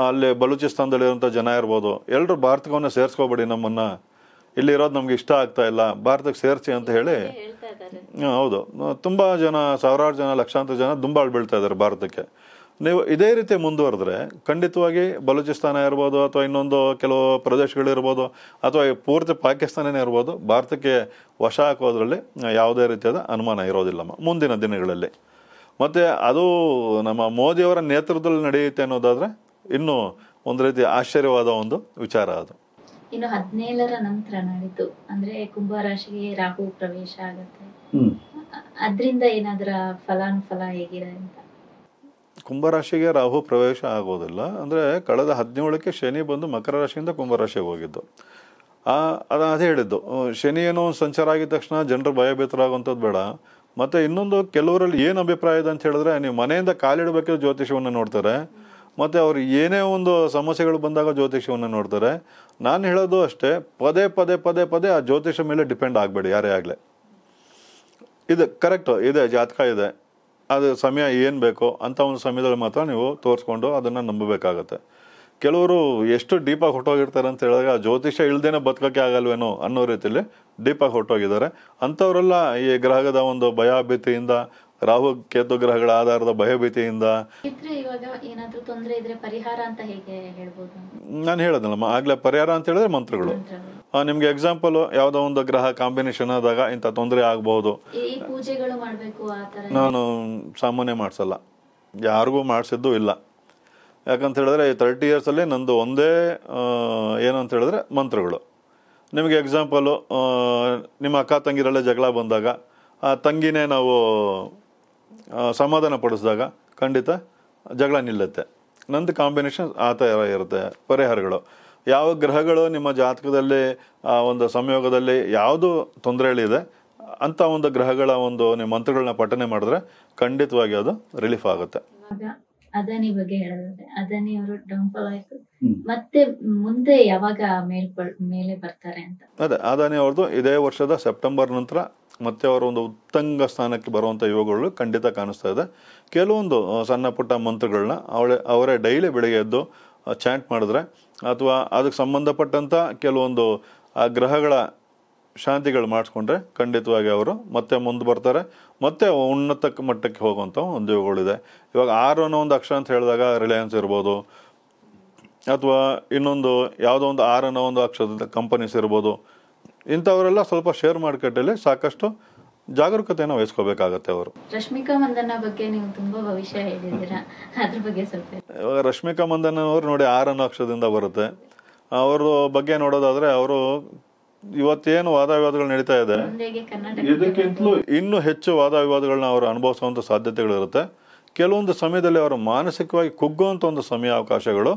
ಅಲ್ಲಿ ಬಲೂಚಿಸ್ತಾನದಲ್ಲಿರೋಂಥ ಜನ ಇರ್ಬೋದು, ಎಲ್ಲರೂ ಭಾರತಕ್ಕವನ್ನ ಸೇರಿಸ್ಕೋಬೇಡಿ, ನಮ್ಮನ್ನು ಇಲ್ಲಿರೋದು ನಮ್ಗೆ ಇಷ್ಟ ಆಗ್ತಾ ಇಲ್ಲ, ಭಾರತಕ್ಕೆ ಸೇರಿಸಿ ಅಂತ ಹೇಳಿ ಹೌದು ತುಂಬ ಜನ, ಸಾವಿರಾರು ಜನ, ಲಕ್ಷಾಂತರ ಜನ ದುಂಬಾಳು ಬೀಳ್ತಾ ಇದ್ದಾರೆ ಭಾರತಕ್ಕೆ. ನೀವು ಇದೇ ರೀತಿ ಮುಂದುವರೆದ್ರೆ ಖಂಡಿತವಾಗಿ ಬಲೂಚಿಸ್ತಾನ ಇರ್ಬೋದು ಅಥವಾ ಇನ್ನೊಂದು ಕೆಲವು ಪ್ರದೇಶಗಳಿರ್ಬೋದು ಅಥವಾ ಪೂರ್ತಿ ಪಾಕಿಸ್ತಾನನೇ ಇರ್ಬೋದು, ಭಾರತಕ್ಕೆ ವಶ ಹಾಕೋದ್ರಲ್ಲಿ ಯಾವುದೇ ರೀತಿಯಾದ ಅನುಮಾನ ಇರೋದಿಲ್ಲಮ್ಮ ಮುಂದಿನ ದಿನಗಳಲ್ಲಿ. ಮತ್ತು ಅದು ನಮ್ಮ ಮೋದಿಯವರ ನೇತೃತ್ವದಲ್ಲಿ ನಡೆಯುತ್ತೆ ಅನ್ನೋದಾದರೆ ಇನ್ನೂ ಒಂದು ರೀತಿ ಆಶ್ಚರ್ಯವಾದ ಒಂದು ವಿಚಾರ ಅದು. ಇನ್ನು ಹದಿನೇಳರ ನಂತರ ನಡೀತು ಅಂದ್ರೆ ಕುಂಭರಾಶಿಗೆ ರಾಹು ಪ್ರವೇಶ ಆಗುತ್ತೆ, ಅದರಿಂದ ಏನಾದ್ರ ಫಲಾನುಫಲ ಹೇಗಿದೆ ಅಂತ? ಕುಂಭರಾಶಿಗೆ ರಾಹು ಪ್ರವೇಶ ಆಗೋದಿಲ್ಲ. ಅಂದ್ರೆ ಕಳೆದ ಹದಿನೇಳಕ್ಕೆ ಶನಿ ಬಂದು ಮಕರ ರಾಶಿಯಿಂದ ಕುಂಭರಾಶಿಗೆ ಹೋಗಿದ್ದು. ಆ ಅದ ಅದೇ ಹೇಳಿದ್ದು, ಶನಿ ಏನೋ ಸಂಚಾರ ಆಗಿದ ತಕ್ಷಣ ಜನರು ಭಯಭೀತರಾಗುವಂಥದ್ದು ಬೇಡ. ಮತ್ತೆ ಇನ್ನೊಂದು, ಕೆಲವರಲ್ಲಿ ಏನು ಅಭಿಪ್ರಾಯ ಇದೆ ಅಂತ ಹೇಳಿದ್ರೆ, ನೀವು ಮನೆಯಿಂದ ಕಾಲಿಡಬೇಕಿದ್ರೆ ಜ್ಯೋತಿಷವನ್ನು ನೋಡ್ತಾರೆ, ಮತ್ತು ಅವರು ಏನೇ ಒಂದು ಸಮಸ್ಯೆಗಳು ಬಂದಾಗ ಜ್ಯೋತಿಷ್ಯವನ್ನು ನೋಡ್ತಾರೆ. ನಾನು ಹೇಳೋದು ಅಷ್ಟೇ, ಪದೇ ಪದೇ ಪದೇ ಪದೇ ಆ ಜ್ಯೋತಿಷ್ಯ ಮೇಲೆ ಡಿಪೆಂಡ್ ಆಗಬೇಡಿ ಯಾರೇ ಆಗಲಿ. ಇದು ಕರೆಕ್ಟು, ಇದೆ ಜಾತಕ, ಇದೆ ಅದು ಸಮಯ ಏನು ಬೇಕೋ ಅಂಥ ಒಂದು ಸಮಯದಲ್ಲಿ ಮಾತ್ರ ನೀವು ತೋರಿಸ್ಕೊಂಡು ಅದನ್ನು ನಂಬಬೇಕಾಗತ್ತೆ. ಕೆಲವರು ಎಷ್ಟು ಡೀಪಾಗಿ ಹೊಟ್ಟೋಗಿರ್ತಾರೆ ಅಂತ ಹೇಳಿದಾಗ ಆ ಜ್ಯೋತಿಷ್ಯ ಇಲ್ಲದೇನೆ ಬದುಕೋಕ್ಕೆ ಆಗಲ್ವೇನೋ ಅನ್ನೋ ರೀತಿಯಲ್ಲಿ ಡೀಪಾಗಿ ಹೊಟ್ಟೋಗಿದ್ದಾರೆ. ಅಂಥವರೆಲ್ಲ ಈ ಗ್ರಹದ ಒಂದು ಭಯಭೀತಿಯಿಂದ, ರಾಹು ಕೇತು ಗ್ರಹಗಳ ಆಧಾರದ ಭಯಭೀತಿಯಿಂದ ನಾನು ಹೇಳೋದಲ್ಲಮ್ಮ ಆಗ್ಲೇ ಪರಿಹಾರ ಅಂತ ಹೇಳಿದ್ರೆ ಮಂತ್ರಗಳು. ನಿಮ್ಗೆ ಎಕ್ಸಾಂಪಲ್ ಯಾವ್ದೋ ಒಂದು ಗ್ರಹ ಕಾಂಬಿನೇಷನ್ ಆದಾಗ ಇಂಥ ತೊಂದರೆ ಆಗಬಹುದು. ನಾನು ಸಾಮಾನ್ಯ ಮಾಡಿಸಲ್ಲ, ಯಾರಿಗೂ ಮಾಡಿಸಿದ್ದು ಇಲ್ಲ. ಯಾಕಂತ ಹೇಳಿದ್ರೆ ಈ ತರ್ಟಿ ಇಯರ್ಸ್ ಅಲ್ಲಿ ನಂದು ಒಂದೇ ಏನು ಅಂತ ಹೇಳಿದ್ರೆ ಮಂತ್ರಗಳು. ನಿಮಗೆ ಎಕ್ಸಾಂಪಲು, ನಿಮ್ಮ ಅಕ್ಕ ತಂಗಿರಲ್ಲೇ ಜಗಳ ಬಂದಾಗ ಆ ತಂಗಿನೇ ನಾವು ಸಮಾಧಾನ ಪಡಿಸಿದಾಗ ಖಂಡಿತ ಜಗಳ ನಿಲ್ಲುತ್ತೆ. ನಂದು ಕಾಂಬಿನೇಷನ್ ಆ ಥರ ಇರುತ್ತೆ ಪರಿಹಾರಗಳು. ಯಾವ ಗ್ರಹಗಳು ನಿಮ್ಮ ಜಾತಕದಲ್ಲಿ ಆ ಒಂದು ಸಂಯೋಗದಲ್ಲಿ ಯಾವುದು ತೊಂದರೆಗಳಿದೆ ಅಂಥ ಒಂದು ಗ್ರಹಗಳ ಒಂದು ನಿಮ್ಮ ಮಂತ್ರಗಳನ್ನ ಪಠನೆ ಮಾಡಿದ್ರೆ ಖಂಡಿತವಾಗಿ ಅದು ರಿಲೀಫ್ ಆಗುತ್ತೆ. ಅದಾನಿ ಬಗ್ಗೆ ಹೇಳೋದಾದ್ರೆ, ಅದಾನಿ ಅವರು ಡೌನ್ಫಾಲ್ ಆಯ್ತು, ಮತ್ತೆ ಮುಂದೆ ಯಾವಾಗ ಮೇಲೆ ಬರ್ತಾರೆ ಅಂತ? ಅದೇ ಅದಾನಿ ಅವ್ರದ್ದು ಇದೇ ವರ್ಷದ ಸೆಪ್ಟೆಂಬರ್ ನಂತರ ಮತ್ತೆ ಅವರ ಒಂದು ಉತ್ತಂಗ ಸ್ಥಾನಕ್ಕೆ ಬರುವಂಥ ಯೋಗಗಳು ಖಂಡಿತ ಕಾಣಿಸ್ತಾ ಇದೆ. ಕೆಲವೊಂದು ಸಣ್ಣ ಪುಟ್ಟ ಮಂತ್ರಗಳನ್ನ ಅವಳೆ ಅವರೇ ಡೈಲಿ ಬೆಳಗ್ಗೆ ಎದ್ದು ಚಾಂಟ್ ಮಾಡಿದ್ರೆ ಅಥವಾ ಅದಕ್ಕೆ ಸಂಬಂಧಪಟ್ಟಂಥ ಕೆಲವೊಂದು ಆ ಗ್ರಹಗಳ ಶಾಂತಿಗಳು ಮಾಡಿಸ್ಕೊಂಡ್ರೆ ಖಂಡಿತವಾಗಿ ಅವರು ಮತ್ತೆ ಮುಂದೆ ಬರ್ತಾರೆ, ಮತ್ತೆ ಉನ್ನತ ಮಟ್ಟಕ್ಕೆ ಹೋಗುವಂಥ ಒಂದು ಯೋಗಗಳಿದೆ. ಇವಾಗ ಆರು ಅನ್ನೋ ಒಂದು ಅಕ್ಷರ ಅಂತ ಹೇಳಿದಾಗ ರಿಲಯನ್ಸ್ ಇರ್ಬೋದು ಅಥವಾ ಇನ್ನೊಂದು ಯಾವುದೋ ಒಂದು ಆರು ಅನ್ನೋ ಒಂದು ಅಕ್ಷರದ ಕಂಪನೀಸ್ ಇರ್ಬೋದು, ಇಂಥವರೆಲ್ಲ ಸ್ವಲ್ಪ ಶೇರ್ ಮಾರ್ಕೆಟಲ್ಲಿ ಸಾಕಷ್ಟು ಜಾಗರೂಕತೆಯನ್ನು ವಹಿಸ್ಕೋಬೇಕಾಗತ್ತೆ ಅವರು. ರಶ್ಮಿಕಾ ಮಂದನ್ನ ಬಗ್ಗೆ ನೀವು ತುಂಬಾ ಭವಿಷ್ಯ ಹೇಳಿದ್ದೀರಾ, ಅದ್ರ ಬಗ್ಗೆ ಸ್ವಲ್ಪ? ಇವಾಗ ರಶ್ಮಿಕಾ ಮಂದನ್ನ ಅವರು ನೋಡಿ ಆರನ ಅಕ್ಷರದಿಂದ ಬರುತ್ತೆ. ಅವ್ರ ಬಗ್ಗೆ ನೋಡೋದಾದ್ರೆ ಅವರು ಇವತ್ತೇನು ವಾದ ವಿವಾದಗಳು ನಡೀತಾ ಇದೆ ಇದಕ್ಕಿಂತಲೂ ಇನ್ನೂ ಹೆಚ್ಚು ವಾದ ವಿವಾದಗಳನ್ನ ಅವರು ಅನುಭವಿಸುವಂಥ ಸಾಧ್ಯತೆಗಳಿರುತ್ತೆ. ಕೆಲವೊಂದು ಸಮಯದಲ್ಲಿ ಅವರು ಮಾನಸಿಕವಾಗಿ ಕುಗ್ಗುವಂಥ ಒಂದು ಸಮಯ ಅವಕಾಶಗಳು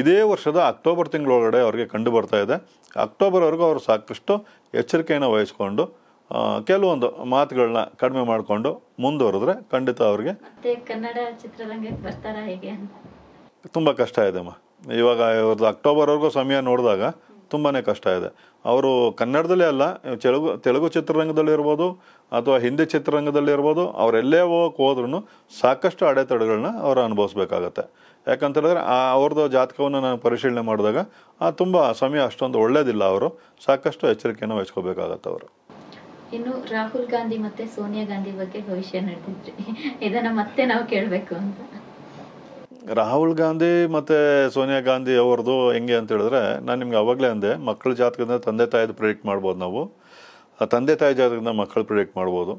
ಇದೇ ವರ್ಷದ ಅಕ್ಟೋಬರ್ ತಿಂಗಳೊಳಗಡೆ ಅವ್ರಿಗೆ ಕಂಡು ಬರ್ತಾ ಇದೆ. ಅಕ್ಟೋಬರ್ವರೆಗೂ ಅವರು ಸಾಕಷ್ಟು ಎಚ್ಚರಿಕೆಯನ್ನು ವಹಿಸ್ಕೊಂಡು ಕೆಲವೊಂದು ಮಾತುಗಳನ್ನ ಕಡಿಮೆ ಮಾಡಿಕೊಂಡು ಮುಂದುವರೆದ್ರೆ ಖಂಡಿತ ಅವ್ರಿಗೆ ಕನ್ನಡ ಚಿತ್ರರಂಗಕ್ಕೆ ಬರ್ತಾರ ಹೇಗೆ ಅಂತ ತುಂಬ ಕಷ್ಟ ಇದೆಮ್ಮ. ಇವಾಗ ಇವ್ರದ್ದು ಅಕ್ಟೋಬರ್ವರೆಗೂ ಸಮಯ ನೋಡಿದಾಗ ತುಂಬಾನೇ ಕಷ್ಟ ಇದೆ. ಅವರು ಕನ್ನಡದಲ್ಲೇ ಅಲ್ಲ, ತೆಲುಗು ತೆಲುಗು ಚಿತ್ರರಂಗದಲ್ಲಿರ್ಬೋದು ಅಥವಾ ಹಿಂದಿ ಚಿತ್ರರಂಗದಲ್ಲಿರ್ಬೋದು, ಅವರೆಲ್ಲೇ ಹೋಗಕ್ಕೆ ಹೋದ್ರೂ ಸಾಕಷ್ಟು ಅಡೆತಡೆಗಳನ್ನ ಅವರು ಅನುಭವಿಸ್ಬೇಕಾಗತ್ತೆ. ಯಾಕಂತ ಹೇಳಿದ್ರೆ ಆ ಅವ್ರದ್ದು ಜಾತಕವನ್ನು ನಾನು ಪರಿಶೀಲನೆ ಮಾಡಿದಾಗ ಆ ತುಂಬ ಸಮಯ ಅಷ್ಟೊಂದು ಒಳ್ಳೇದಿಲ್ಲ, ಅವರು ಸಾಕಷ್ಟು ಎಚ್ಚರಿಕೆಯನ್ನು ವಹಿಸ್ಕೋಬೇಕಾಗತ್ತೆ ಅವರು. ಇನ್ನು ರಾಹುಲ್ ಗಾಂಧಿ ಮತ್ತು ಸೋನಿಯಾ ಗಾಂಧಿ ಬಗ್ಗೆ ಭವಿಷ್ಯ ನಡೆದಿದ್ರಿ, ಇದನ್ನು ಮತ್ತೆ ನಾವು ಕೇಳಬೇಕು ಅಂತ. ರಾಹುಲ್ ಗಾಂಧಿ ಮತ್ತು ಸೋನಿಯಾ ಗಾಂಧಿ ಅವ್ರದ್ದು ಹೆಂಗೆ ಅಂತ ಹೇಳಿದ್ರೆ, ನಾನು ನಿಮ್ಗೆ ಆವಾಗಲೇ ಅಂದೆ, ಮಕ್ಕಳ ಜಾತಕದಿಂದ ತಂದೆ ತಾಯಿದು ಪ್ರಿಡಿಕ್ಟ್ ಮಾಡ್ಬೋದು ನಾವು, ತಂದೆ ತಾಯಿ ಜಾತಕದಿಂದ ಮಕ್ಕಳು ಪ್ರಿಡಿಕ್ಟ್ ಮಾಡ್ಬೋದು.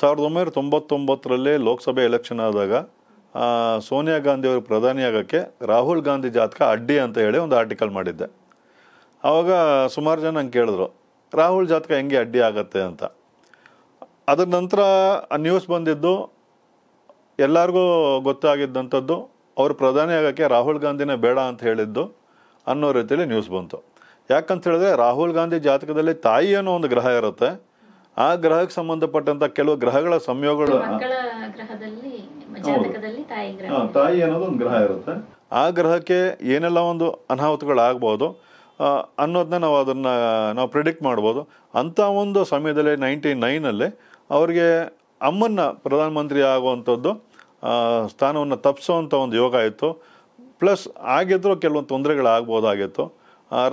ಸಾವಿರದ ಒಂಬೈನೂರ ತೊಂಬತ್ತೊಂಬತ್ತರಲ್ಲಿ ಲೋಕಸಭೆ ಎಲೆಕ್ಷನ್ ಆದಾಗ ಸೋನಿಯಾ ಗಾಂಧಿಯವರು ಪ್ರಧಾನಿಯಾಗೋಕ್ಕೆ ರಾಹುಲ್ ಗಾಂಧಿ ಜಾತಕ ಅಡ್ಡಿ ಅಂತ ಹೇಳಿ ಒಂದು ಆರ್ಟಿಕಲ್ ಮಾಡಿದ್ದೆ. ಆವಾಗ ಸುಮಾರು ಜನ ನಂಗೆ ಕೇಳಿದ್ರು, ರಾಹುಲ್ ಜಾತಕ ಹೆಂಗೆ ಅಡ್ಡಿ ಆಗತ್ತೆ ಅಂತ. ಅದರ ನಂತರ ಆ ನ್ಯೂಸ್ ಬಂದಿದ್ದು ಎಲ್ಲರಿಗೂ ಗೊತ್ತಾಗಿದ್ದಂಥದ್ದು, ಅವರು ಪ್ರಧಾನಿ ಆಗೋಕ್ಕೆ ರಾಹುಲ್ ಗಾಂಧಿನೇ ಬೇಡ ಅಂತ ಹೇಳಿದ್ದು ಅನ್ನೋ ರೀತಿಯಲ್ಲಿ ನ್ಯೂಸ್ ಬಂತು. ಯಾಕಂತ ಹೇಳಿದ್ರೆ ರಾಹುಲ್ ಗಾಂಧಿ ಜಾತಕದಲ್ಲಿ ತಾಯಿ ಅನ್ನೋ ಒಂದು ಗ್ರಹ ಇರುತ್ತೆ, ಆ ಗ್ರಹಕ್ಕೆ ಸಂಬಂಧಪಟ್ಟಂಥ ಕೆಲವು ಗ್ರಹಗಳ ಸಂಯೋಗಗಳು, ತಾಯಿ ಅನ್ನೋದು ಒಂದು ಗ್ರಹ ಇರುತ್ತೆ, ಆ ಗ್ರಹಕ್ಕೆ ಏನೆಲ್ಲ ಒಂದು ಅನಾಹುತಗಳಾಗ್ಬೋದು ಅನ್ನೋದನ್ನ ನಾವು ಅದನ್ನ ನಾವು ಪ್ರಿಡಿಕ್ಟ್ ಮಾಡ್ಬೋದು. ಅಂಥ ಒಂದು ಸಮಯದಲ್ಲಿ ನೈಂಟಿ ನೈನಲ್ಲಿ ಅವ್ರಿಗೆ ಅಮ್ಮನ್ನ ಪ್ರಧಾನಮಂತ್ರಿ ಆಗುವಂಥದ್ದು ಸ್ಥಾನವನ್ನು ತಪ್ಪಿಸೋವಂಥ ಒಂದು ಯೋಗ ಆಯಿತು. ಪ್ಲಸ್ ಆಗಿದ್ದರೂ ಕೆಲವೊಂದು ತೊಂದರೆಗಳಾಗ್ಬೋದಾಗಿತ್ತು.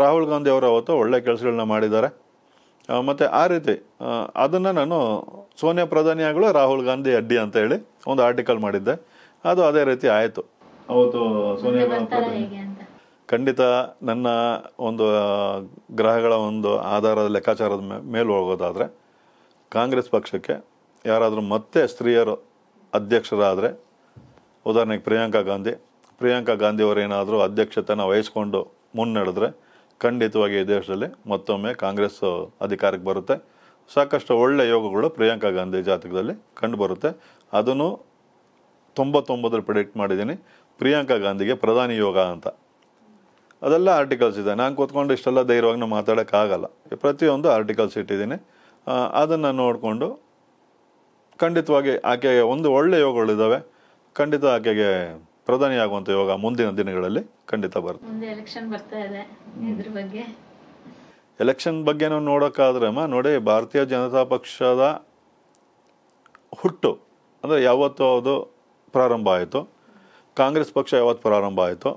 ರಾಹುಲ್ ಗಾಂಧಿ ಅವರು ಅವತ್ತು ಒಳ್ಳೆ ಕೆಲಸಗಳನ್ನ ಮಾಡಿದ್ದಾರೆ. ಮತ್ತು ಆ ರೀತಿ ಅದನ್ನು ನಾನು ಸೋನಿಯಾ ಪ್ರಧಾನಿ ಆಗಲು ರಾಹುಲ್ ಗಾಂಧಿ ಅಡ್ಡಿ ಅಂತ ಹೇಳಿ ಒಂದು ಆರ್ಟಿಕಲ್ ಮಾಡಿದ್ದೆ, ಅದು ಅದೇ ರೀತಿ ಆಯಿತು. ಅವತ್ತು ಸೋನಿಯಾ ಗಾಂಧಿ ಖಂಡಿತ ನನ್ನ ಒಂದು ಗ್ರಹಗಳ ಒಂದು ಆಧಾರದ ಲೆಕ್ಕಾಚಾರದ ಮೇಲೆ ಹೋಗೋದಾದರೆ, ಕಾಂಗ್ರೆಸ್ ಪಕ್ಷಕ್ಕೆ ಯಾರಾದರೂ ಮತ್ತೆ ಸ್ತ್ರೀಯರು ಅಧ್ಯಕ್ಷರಾದರೆ, ಉದಾಹರಣೆಗೆ ಪ್ರಿಯಾಂಕಾ ಗಾಂಧಿ ಪ್ರಿಯಾಂಕಾ ಗಾಂಧಿಯವರೇನಾದರೂ ಅಧ್ಯಕ್ಷತೆನ ವಹಿಸ್ಕೊಂಡು ಮುನ್ನಡೆದ್ರೆ ಖಂಡಿತವಾಗಿ ಈ ದೇಶದಲ್ಲಿ ಮತ್ತೊಮ್ಮೆ ಕಾಂಗ್ರೆಸ್ ಅಧಿಕಾರಕ್ಕೆ ಬರುತ್ತೆ. ಸಾಕಷ್ಟು ಒಳ್ಳೆಯ ಯೋಗಗಳು ಪ್ರಿಯಾಂಕಾ ಗಾಂಧಿ ಜಾತಕದಲ್ಲಿ ಕಂಡುಬರುತ್ತೆ. ಅದನ್ನು ತೊಂಬತ್ತೊಂಬತ್ತರಲ್ಲಿ ಪ್ರಿಡಿಕ್ಟ್ ಮಾಡಿದ್ದೀನಿ, ಪ್ರಿಯಾಂಕಾ ಗಾಂಧಿಗೆ ಪ್ರಧಾನಿ ಯೋಗ ಅಂತ. ಅದೆಲ್ಲ ಆರ್ಟಿಕಲ್ಸ್ ಇದೆ. ನಾನು ಕೂತ್ಕೊಂಡು ಇಷ್ಟೆಲ್ಲ ಧೈರ್ಯವಾಗಿ ನಾನು ಮಾತಾಡೋಕ್ಕಾಗಲ್ಲ, ಪ್ರತಿಯೊಂದು ಆರ್ಟಿಕಲ್ಸ್ ಇಟ್ಟಿದ್ದೀನಿ. ಅದನ್ನು ನೋಡಿಕೊಂಡು ಖಂಡಿತವಾಗಿ ಆಕೆಗೆ ಒಂದು ಒಳ್ಳೆಯ ಯೋಗಗಳಿದ್ದಾವೆ, ಖಂಡಿತ ಆಕೆಗೆ ಪ್ರಧಾನಿ ಆಗುವಂಥ ಯೋಗ ಮುಂದಿನ ದಿನಗಳಲ್ಲಿ ಖಂಡಿತ ಬರುತ್ತೆ. ಎಲೆಕ್ಷನ್ ಬರ್ತಾ ಇದೆ, ಇದ್ರ ಬಗ್ಗೆ ಎಲೆಕ್ಷನ್ ಬಗ್ಗೆ ನಾವು ನೋಡೋಕ್ಕಾದ್ರೆ ಅಮ್ಮ ನೋಡಿ, ಭಾರತೀಯ ಜನತಾ ಪಕ್ಷದ ಹುಟ್ಟು ಅಂದರೆ ಯಾವತ್ತು ಅದು ಪ್ರಾರಂಭ ಆಯಿತು, ಕಾಂಗ್ರೆಸ್ ಪಕ್ಷ ಯಾವತ್ತು ಪ್ರಾರಂಭ ಆಯಿತು,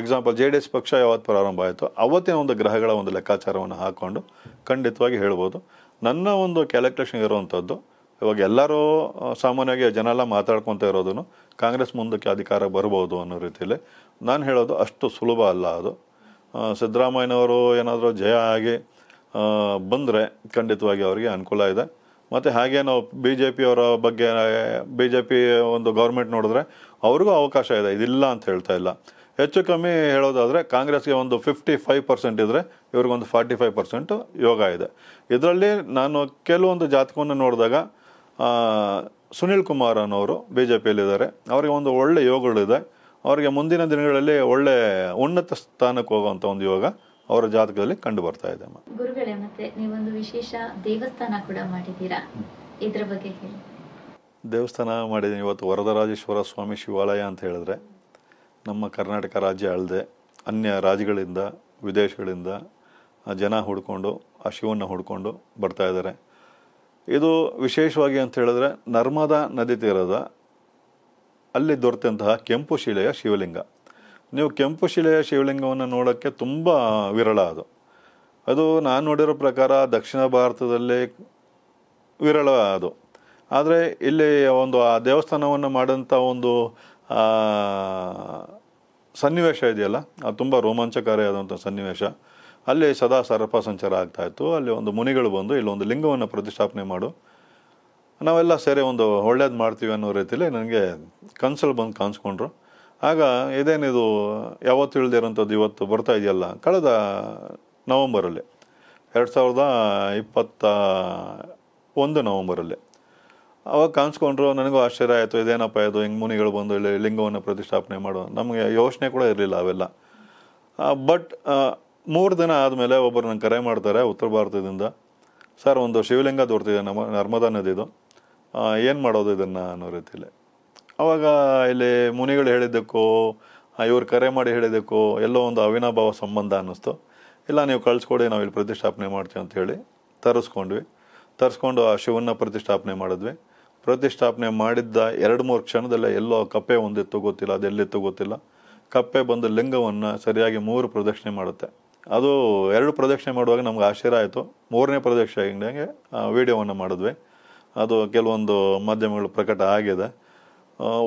ಎಕ್ಸಾಂಪಲ್ ಜೆ ಡಿ ಎಸ್ ಪಕ್ಷ ಯಾವತ್ತು ಪ್ರಾರಂಭ ಆಯಿತು, ಅವತ್ತಿನ ಒಂದು ಗ್ರಹಗಳ ಒಂದು ಲೆಕ್ಕಾಚಾರವನ್ನು ಹಾಕ್ಕೊಂಡು ಖಂಡಿತವಾಗಿ ಹೇಳ್ಬೋದು. ನನ್ನ ಒಂದು ಕ್ಯಾಲ್ಕುಲೇಷನ್ ಇರುವಂಥದ್ದು, ಇವಾಗ ಎಲ್ಲರೂ ಸಾಮಾನ್ಯವಾಗಿ ಜನ ಎಲ್ಲ ಮಾತಾಡ್ಕೊತ ಇರೋದನ್ನು ಕಾಂಗ್ರೆಸ್ ಮುಂದಕ್ಕೆ ಅಧಿಕಾರ ಬರ್ಬೋದು ಅನ್ನೋ ರೀತಿಯಲ್ಲಿ ನಾನು ಹೇಳೋದು ಅಷ್ಟು ಸುಲಭ ಅಲ್ಲ. ಅದು ಸಿದ್ದರಾಮಯ್ಯನವರು ಏನಾದರೂ ಜಯ ಆಗಿ ಬಂದರೆ ಖಂಡಿತವಾಗಿ ಅವರಿಗೆ ಅನುಕೂಲ ಇದೆ. ಮತ್ತು ಹಾಗೆ ನಾವು ಬಿ ಜೆ ಪಿಯವರ ಬಗ್ಗೆ, ಬಿ ಜೆ ಪಿ ಒಂದು ಗೌರ್ಮೆಂಟ್ ನೋಡಿದ್ರೆ ಅವ್ರಿಗೂ ಅವಕಾಶ ಇದೆ, ಇದಿಲ್ಲ ಅಂತ ಹೇಳ್ತಾ ಇಲ್ಲ. ಹೆಚ್ಚು ಕಮ್ಮಿ ಹೇಳೋದಾದರೆ ಕಾಂಗ್ರೆಸ್ಗೆ ಒಂದು ಫಿಫ್ಟಿ ಫೈವ್ ಪರ್ಸೆಂಟ್ ಇದ್ದರೆ ಇವ್ರಿಗೊಂದು ಫಾರ್ಟಿ ಫೈವ್ ಪರ್ಸೆಂಟು ಯೋಗ ಇದೆ. ಇದರಲ್ಲಿ ನಾನು ಕೆಲವೊಂದು ಜಾತಕವನ್ನು ನೋಡಿದಾಗ ಸುನಿಲ್ ಕುಮಾರ್ ಅನ್ನೋರು ಬಿ ಜೆ ಪಿಯಲ್ಲಿದ್ದಾರೆ, ಅವರಿಗೆ ಒಂದು ಒಳ್ಳೆಯ ಯೋಗಗಳಿದೆ, ಅವರಿಗೆ ಮುಂದಿನ ದಿನಗಳಲ್ಲಿ ಒಳ್ಳೆ ಉನ್ನತ ಸ್ಥಾನಕ್ಕೆ ಹೋಗುವಂಥ ಒಂದು ಯೋಗ ಅವರ ಜಾತಕದಲ್ಲಿ ಕಂಡು ಬರ್ತಾ ಇದೆ. ಗುರುಗಳೇ, ಮತ್ತೆ ನೀವೊಂದು ವಿಶೇಷ ದೇವಸ್ಥಾನ ಕೂಡ ಮಾಡಿದ್ದೀರಾ, ಇದರ ಬಗ್ಗೆ ಹೇಳಿ. ದೇವಸ್ಥಾನ ಮಾಡಿದ್ದೀನಿ ಇವತ್ತು ವರದರಾಜೇಶ್ವರ ಸ್ವಾಮಿ ಶಿವಾಲಯ ಅಂತ ಹೇಳಿದ್ರೆ, ನಮ್ಮ ಕರ್ನಾಟಕ ರಾಜ್ಯ ಅಲ್ಲದೆ ಅನ್ಯ ರಾಜ್ಯಗಳಿಂದ ವಿದೇಶಗಳಿಂದ ಜನ ಹುಡ್ಕೊಂಡು ಆ ಶಿವನ ಹುಡ್ಕೊಂಡು ಬರ್ತಾ ಇದ್ದಾರೆ. ಇದು ವಿಶೇಷವಾಗಿ ಅಂತ ಹೇಳಿದ್ರೆ ನರ್ಮದಾ ನದಿ ತೀರದ ಅಲ್ಲಿ ದೊರೆತಂತಹ ಕೆಂಪು ಶಿಲೆಯ ಶಿವಲಿಂಗ. ನೀವು ಕೆಂಪು ಶಿಲೆಯ ಶಿವಲಿಂಗವನ್ನು ನೋಡೋಕ್ಕೆ ತುಂಬ ವಿರಳ. ಅದು ಅದು ನಾನು ನೋಡಿರೋ ಪ್ರಕಾರ ದಕ್ಷಿಣ ಭಾರತದಲ್ಲಿ ವಿರಳ ಅದು. ಆದರೆ ಇಲ್ಲಿ ಒಂದು ಆ ದೇವಸ್ಥಾನವನ್ನು ಮಾಡಿದಂಥ ಒಂದು ಸನ್ನಿವೇಶ ಇದೆಯಲ್ಲ, ಅದು ತುಂಬ ರೋಮಾಂಚಕಾರಿಯಾದಂಥ ಸನ್ನಿವೇಶ. ಅಲ್ಲಿ ಸದಾ ಸರ್ಪ ಸಂಚಾರ ಆಗ್ತಾಯಿತ್ತು. ಅಲ್ಲಿ ಒಂದು ಮುನಿಗಳು ಬಂದು ಇಲ್ಲೊಂದು ಲಿಂಗವನ್ನು ಪ್ರತಿಷ್ಠಾಪನೆ ಮಾಡು, ನಾವೆಲ್ಲ ಸೇರಿ ಒಂದು ಒಳ್ಳೇದು ಮಾಡ್ತೀವಿ ಅನ್ನೋ ರೀತಿಯಲ್ಲಿ ನನಗೆ ಕನ್ಸಲ್ಲಿ ಬಂದು ಕಾಣಿಸ್ಕೊಂಡ್ರು. ಆಗ ಇದೇನಿದು ಯಾವತ್ತು ಇಳಿದಿರೋಂಥದ್ದು ಇವತ್ತು ಬರ್ತಾ ಇದೆಯಲ್ಲ, ಕಳೆದ ನವಂಬರಲ್ಲಿ ಎರಡು ಸಾವಿರದ ಇಪ್ಪತ್ತ ಒಂದು ನವಂಬರಲ್ಲಿ ಅವಾಗ ಕಾಣಿಸ್ಕೊಂಡ್ರು. ನನಗೂ ಆಶ್ಚರ್ಯ ಆಯಿತು, ಇದೇನಪ್ಪ ಇದು, ಹಿಂಗೆ ಮುನಿಗಳು ಬಂದು ಇಲ್ಲಿ ಲಿಂಗವನ್ನು ಪ್ರತಿಷ್ಠಾಪನೆ ಮಾಡೋ, ನಮಗೆ ಯೋಚನೆ ಕೂಡ ಇರಲಿಲ್ಲ ಅವೆಲ್ಲ. ಬಟ್ ಮೂರು ದಿನ ಆದಮೇಲೆ ಒಬ್ಬರು ನಂಗೆ ಕರೆ ಮಾಡ್ತಾರೆ ಉತ್ತರ ಭಾರತದಿಂದ, ಸರ್ ಒಂದು ಶಿವಲಿಂಗ ದೊರೆತಿದೆ ನಮ್ಮ ನರ್ಮದಾ ನದಿದು, ಏನು ಮಾಡೋದು ಇದನ್ನು ಅನ್ನೋ ರೀತಿಯಲ್ಲಿ. ಅವಾಗ ಇಲ್ಲಿ ಮುನಿಗಳು ಹೇಳಿದ್ದಕ್ಕೂ ಇವ್ರು ಕರೆ ಮಾಡಿ ಹೇಳಿದ್ದಕ್ಕೂ ಎಲ್ಲೋ ಒಂದು ಅವಿನಾಭಾವ ಸಂಬಂಧ ಅನ್ನಿಸ್ತು. ಇಲ್ಲ ನೀವು ಕಳಿಸ್ಕೊಡಿ ನಾವು ಇಲ್ಲಿ ಪ್ರತಿಷ್ಠಾಪನೆ ಮಾಡ್ತೀವಿ ಅಂತ ಹೇಳಿ ತರಿಸ್ಕೊಂಡ್ವಿ. ತರಿಸ್ಕೊಂಡು ಆ ಶಿವನ ಪ್ರತಿಷ್ಠಾಪನೆ ಮಾಡಿದ್ವಿ. ಪ್ರತಿಷ್ಠಾಪನೆ ಮಾಡಿದ್ದ ಎರಡು ಮೂರು ಕ್ಷಣದಲ್ಲೇ ಎಲ್ಲೋ ಕಪ್ಪೆ ಒಂದಿತ್ತು, ಗೊತ್ತಿಲ್ಲ ಅದೆಲ್ಲಿತ್ತು ಗೊತ್ತಿಲ್ಲ. ಕಪ್ಪೆ ಬಂದು ಲಿಂಗವನ್ನು ಸರಿಯಾಗಿ ಮೂರು ಪ್ರದಕ್ಷಿಣೆ ಮಾಡುತ್ತೆ. ಅದು ಎರಡು ಪ್ರದಕ್ಷಿಣೆ ಮಾಡುವಾಗ ನಮ್ಗೆ ಆಶ್ಚರ್ಯ ಆಯಿತು. ಮೂರನೇ ಪ್ರದಕ್ಷಿಣೆ ಹಿಂಗೆ ವಿಡಿಯೋವನ್ನು ಮಾಡಿದ್ವಿ, ಅದು ಕೆಲವೊಂದು ಮಾಧ್ಯಮಗಳು ಪ್ರಕಟ ಆಗಿದೆ.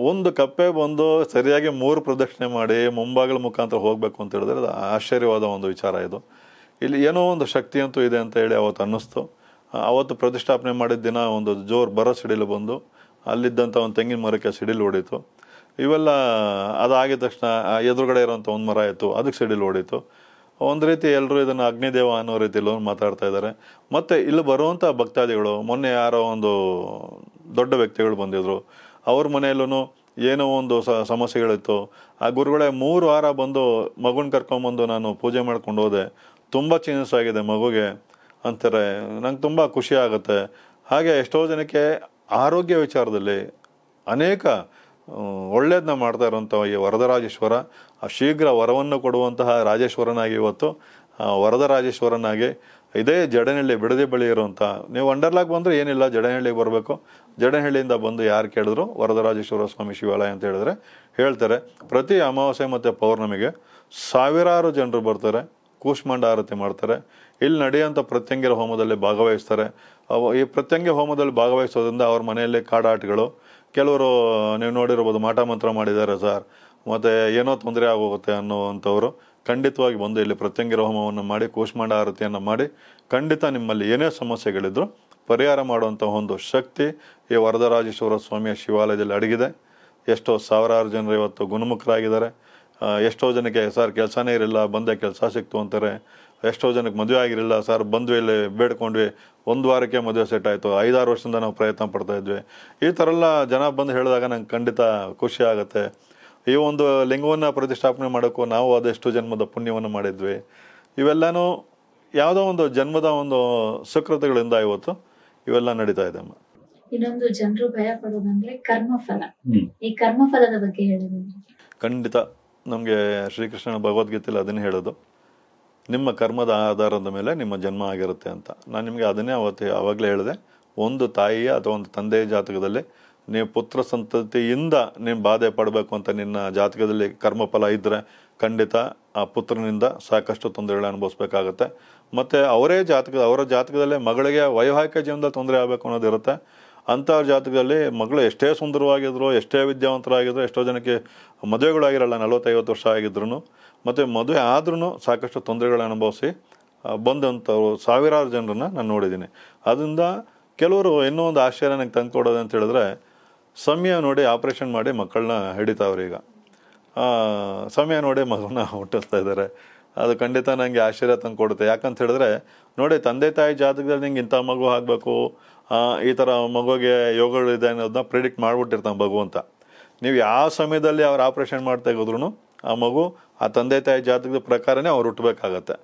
ಒಂದು ಕಪ್ಪೆ ಬಂದು ಸರಿಯಾಗಿ ಮೂರು ಪ್ರದಕ್ಷಿಣೆ ಮಾಡಿ ಮುಂಭಾಗಲ ಮುಖಾಂತರ ಹೋಗಬೇಕು ಅಂತ ಹೇಳಿದ್ರೆ ಅದು ಆಶ್ಚರ್ಯವಾದ ಒಂದು ವಿಚಾರ. ಇದು ಇಲ್ಲಿ ಏನೋ ಒಂದು ಶಕ್ತಿ ಅಂತೂ ಇದೆ ಅಂತ ಹೇಳಿ ಅವತ್ತು ಅನ್ನಿಸ್ತು. ಅವತ್ತು ಪ್ರತಿಷ್ಠಾಪನೆ ಮಾಡಿದ ದಿನ ಒಂದು ಜೋರು ಬರೋ ಸಿಡಿಲು ಬಂದು ಅಲ್ಲಿದ್ದಂಥ ಒಂದು ತೆಂಗಿನ ಮರಕ್ಕೆ ಸಿಡಿಲು ಹೊಡೀತು. ಇವೆಲ್ಲ ಅದಾಗಿದ ತಕ್ಷಣ ಎದುರುಗಡೆ ಇರೋಂಥ ಒಂದು ಮರ ಇತ್ತು, ಅದಕ್ಕೆ ಸಿಡಿಲು ಹೊಡೀತು. ಒಂದು ರೀತಿ ಎಲ್ಲರೂ ಇದನ್ನು ಅಗ್ನಿದೇವ ಅನ್ನೋ ರೀತಿಯಲ್ಲಿ ಮಾತಾಡ್ತಾ ಇದ್ದಾರೆ. ಮತ್ತು ಇಲ್ಲಿ ಬರುವಂಥ ಭಕ್ತಾದಿಗಳು, ಮೊನ್ನೆ ಯಾರೋ ಒಂದು ದೊಡ್ಡ ವ್ಯಕ್ತಿಗಳು ಬಂದಿದ್ದರು, ಅವ್ರ ಮನೆಯಲ್ಲೂ ಏನೋ ಒಂದು ಸಮಸ್ಯೆಗಳಿತ್ತು. ಆ ಗುರುಗಳೇ ಮೂರು ವಾರ ಬಂದು ಮಗುನ ಕರ್ಕೊಂಬಂದು ನಾನು ಪೂಜೆ ಮಾಡ್ಕೊಂಡು ಹೋದೆ, ತುಂಬ ಚೇಂಜಸ್ ಆಗಿದೆ ಮಗುಗೆ ಅಂತಾರೆ. ನಂಗೆ ತುಂಬ ಖುಷಿ ಆಗುತ್ತೆ. ಹಾಗೆ ಎಷ್ಟೋ ಜನಕ್ಕೆ ಆರೋಗ್ಯ ವಿಚಾರದಲ್ಲಿ ಅನೇಕ ಒಳ್ಳೆಯದನ್ನ ಮಾಡ್ತಾ ಇರುವಂಥ ಈ ವರದರಾಜೇಶ್ವರ ಆ ಶೀಘ್ರ ವರವನ್ನು ಕೊಡುವಂತಹ ರಾಜೇಶ್ವರನಾಗಿ ಇವತ್ತು ವರದರಾಜೇಶ್ವರನಾಗಿ ಇದೇ ಜಡನಹಳ್ಳಿ ಬಿಡದಿ ಬಳಿ ಇರುವಂಥ, ನೀವು ವಂಡರ್ಲಾಗೆ ಬಂದರೆ ಏನಿಲ್ಲ, ಜಡನಹಳ್ಳಿಗೆ ಬರಬೇಕು. ಜಡನಹಳ್ಳಿಯಿಂದ ಬಂದು ಯಾರು ಕೇಳಿದ್ರು ವರದರಾಜೇಶ್ವರ ಸ್ವಾಮಿ ಶಿವಾಲಯ ಅಂತ ಹೇಳಿದ್ರೆ ಹೇಳ್ತಾರೆ. ಪ್ರತಿ ಅಮಾವಾಸ್ಯೆ ಮತ್ತು ಪೌರ್ಣಮಿಗೆ ಸಾವಿರಾರು ಜನರು ಬರ್ತಾರೆ, ಕೂಷ್ಮಾಂಡ ಆರತಿ ಮಾಡ್ತಾರೆ, ಇಲ್ಲಿ ನಡೆಯುವಂಥ ಪ್ರತ್ಯಂಗಿರ ಹೋಮದಲ್ಲಿ ಭಾಗವಹಿಸ್ತಾರೆ. ಈ ಪ್ರತ್ಯಂಗಿ ಹೋಮದಲ್ಲಿ ಭಾಗವಹಿಸೋದ್ರಿಂದ ಅವ್ರ ಮನೆಯಲ್ಲಿ ಕಾಡಾಟಗಳು, ಕೆಲವರು ನೀವು ನೋಡಿರ್ಬೋದು ಮಾಟ ಮಂತ್ರ ಮಾಡಿದ್ದಾರೆ ಸರ್, ಮತ್ತು ಏನೋ ತೊಂದರೆ ಆಗೋಗುತ್ತೆ ಅನ್ನೋವಂಥವ್ರು ಖಂಡಿತವಾಗಿ ಬಂದು ಇಲ್ಲಿ ಪ್ರತ್ಯಂಗಿರ ಹೋಮವನ್ನು ಮಾಡಿ ಕೂಷ್ಮಾಂಡ ಆರತಿಯನ್ನು ಮಾಡಿ ಖಂಡಿತ ನಿಮ್ಮಲ್ಲಿ ಏನೇ ಸಮಸ್ಯೆಗಳಿದ್ರು ಪರಿಹಾರ ಮಾಡುವಂಥ ಒಂದು ಶಕ್ತಿ ಈ ವರದರಾಜೇಶ್ವರ ಸ್ವಾಮಿಯ ಶಿವಾಲಯದಲ್ಲಿ ಅಡಗಿದೆ. ಎಷ್ಟೋ ಸಾವಿರಾರು ಜನರು ಇವತ್ತು ಗುಣಮುಖರಾಗಿದ್ದಾರೆ. ಎಷ್ಟೋ ಜನಕ್ಕೆ ಸರ್ ಕೆಲಸನೇ ಇರಲಿಲ್ಲ, ಬಂದೆ ಕೆಲಸ ಸಿಕ್ತು ಅಂತಾರೆ. ಎಷ್ಟೋ ಜನಕ್ಕೆ ಮದುವೆ ಆಗಿರಲಿಲ್ಲ, ಸರ್ ಬಂದ್ವಿ ಇಲ್ಲಿ ಬೇಡ್ಕೊಂಡ್ವಿ, ಒಂದು ವಾರಕ್ಕೆ ಮದುವೆ ಸೆಟ್ ಆಯಿತು, ಐದಾರು ವರ್ಷದಿಂದ ನಾವು ಪ್ರಯತ್ನ ಪಡ್ತಾಯಿದ್ವಿ. ಈ ಥರ ಎಲ್ಲ ಜನ ಬಂದು ಹೇಳಿದಾಗ ನಂಗೆ ಖಂಡಿತ ಖುಷಿ ಆಗುತ್ತೆ. ಈ ಒಂದು ಲಿಂಗವನ್ನು ಪ್ರತಿಷ್ಠಾಪನೆ ಮಾಡೋಕ್ಕೂ ನಾವು ಅದೆಷ್ಟು ಜನ್ಮದ ಪುಣ್ಯವನ್ನು ಮಾಡಿದ್ವಿ. ಇವೆಲ್ಲನೂ ಯಾವುದೋ ಒಂದು ಜನ್ಮದ ಒಂದು ಸುಕೃತಗಳಿಂದ ಇವತ್ತು ಇವೆಲ್ಲ ನಡೀತಾ ಇದೆ ಅಮ್ಮ. ಇನ್ನೊಂದು ಜನರು ಭಯ ಪಡೋದಂದ್ರೆ ಕರ್ಮಫಲ. ಈ ಕರ್ಮಫಲದ ಬಗ್ಗೆ ಹೇಳಿದ್ರೆ ಖಂಡಿತ ನಮಗೆ ಶ್ರೀಕೃಷ್ಣ ಭಗವದ್ಗೀತೆಯಲ್ಲಿ ಅದನ್ನೇ ಹೇಳೋದು, ನಿಮ್ಮ ಕರ್ಮದ ಆಧಾರದ ಮೇಲೆ ನಿಮ್ಮ ಜನ್ಮ ಆಗಿರುತ್ತೆ ಅಂತ. ನಾನು ನಿಮಗೆ ಅದನ್ನೇ ಅವತ್ತು ಆವಾಗಲೇ ಹೇಳಿದೆ. ಒಂದು ತಾಯಿಯ ಅಥವಾ ಒಂದು ತಂದೆಯ ಜಾತಕದಲ್ಲಿ ನೀವು ಪುತ್ರ ಸಂತತಿಯಿಂದ ನೀವು ಬಾಧೆ ಪಡಬೇಕು ಅಂತ ನಿನ್ನ ಜಾತಕದಲ್ಲಿ ಕರ್ಮಫಲ ಇದ್ದರೆ ಖಂಡಿತ ಆ ಪುತ್ರನಿಂದ ಸಾಕಷ್ಟು ತೊಂದರೆಗಳು ಅನುಭವಿಸ್ಬೇಕಾಗತ್ತೆ. ಮತ್ತು ಅವರೇ ಜಾತಕ ಅವರ ಜಾತಕದಲ್ಲೇ ಮಗಳಿಗೆ ವೈವಾಹಿಕ ಜೀವನದಲ್ಲಿ ತೊಂದರೆ ಆಗಬೇಕು ಅನ್ನೋದಿರುತ್ತೆ. ಅಂಥವ್ರ ಜಾತಕದಲ್ಲಿ ಮಗಳು ಎಷ್ಟೇ ಸುಂದರವಾಗಿದ್ರು, ಎಷ್ಟೇ ವಿದ್ಯಾವಂತರಾಗಿದ್ರು, ಎಷ್ಟೋ ಜನಕ್ಕೆ ಮದುವೆಗಳಾಗಿರಲ್ಲ, ನಲ್ವತ್ತೈವತ್ತು ವರ್ಷ ಆಗಿದ್ರು ಮತ್ತು ಮದುವೆ ಆದ್ರೂ ಸಾಕಷ್ಟು ತೊಂದರೆಗಳು ಅನುಭವಿಸಿ ಬಂದಂಥವ್ರು ಸಾವಿರಾರು ಜನರನ್ನು ನಾನು ನೋಡಿದ್ದೀನಿ. ಅದರಿಂದ ಕೆಲವರು ಇನ್ನೂ ಒಂದು ಆಶ್ಚರ್ಯ ನನಗೆ ತಂದುಕೊಡೋದು ಅಂತ ಹೇಳಿದ್ರೆ, ಸಮಯ ನೋಡಿ ಆಪ್ರೇಷನ್ ಮಾಡಿ ಮಕ್ಕಳನ್ನ ಹಿಡಿತಾವ್ರೀಗ, ಸಮಯ ನೋಡಿ ಮಗನ ಹುಟ್ಟಿಸ್ತಾ ಇದ್ದಾರೆ. ಅದು ಖಂಡಿತ ನನಗೆ ಆಶ್ಚರ್ಯ ತಂದು ಕೊಡುತ್ತೆ. ಯಾಕಂತ ಹೇಳಿದ್ರೆ ನೋಡಿ, ತಂದೆ ತಾಯಿ ಜಾತಕದಲ್ಲಿ ನಿಂಗೆ ಇಂಥ ಮಗು ಆಗಬೇಕು, ಈ ಥರ ಮಗುಗೆ ಯೋಗಗಳಿದೆ ಅನ್ನೋದನ್ನ ಪ್ರಿಡಿಕ್ಟ್ ಮಾಡಿಬಿಟ್ಟಿರ್ತಾನೆ ಭಗವಂತ. ನೀವು ಯಾವ ಸಮಯದಲ್ಲಿ ಅವ್ರು ಆಪ್ರೇಷನ್ ಮಾಡ್ತಾ ಇದ್ರೂ ಆ ಮಗು ಆ ತಂದೆ ತಾಯಿ ಜಾತಕದ ಪ್ರಕಾರನೇ ಅವ್ರು ಹುಟ್ಟಬೇಕಾಗತ್ತೆ.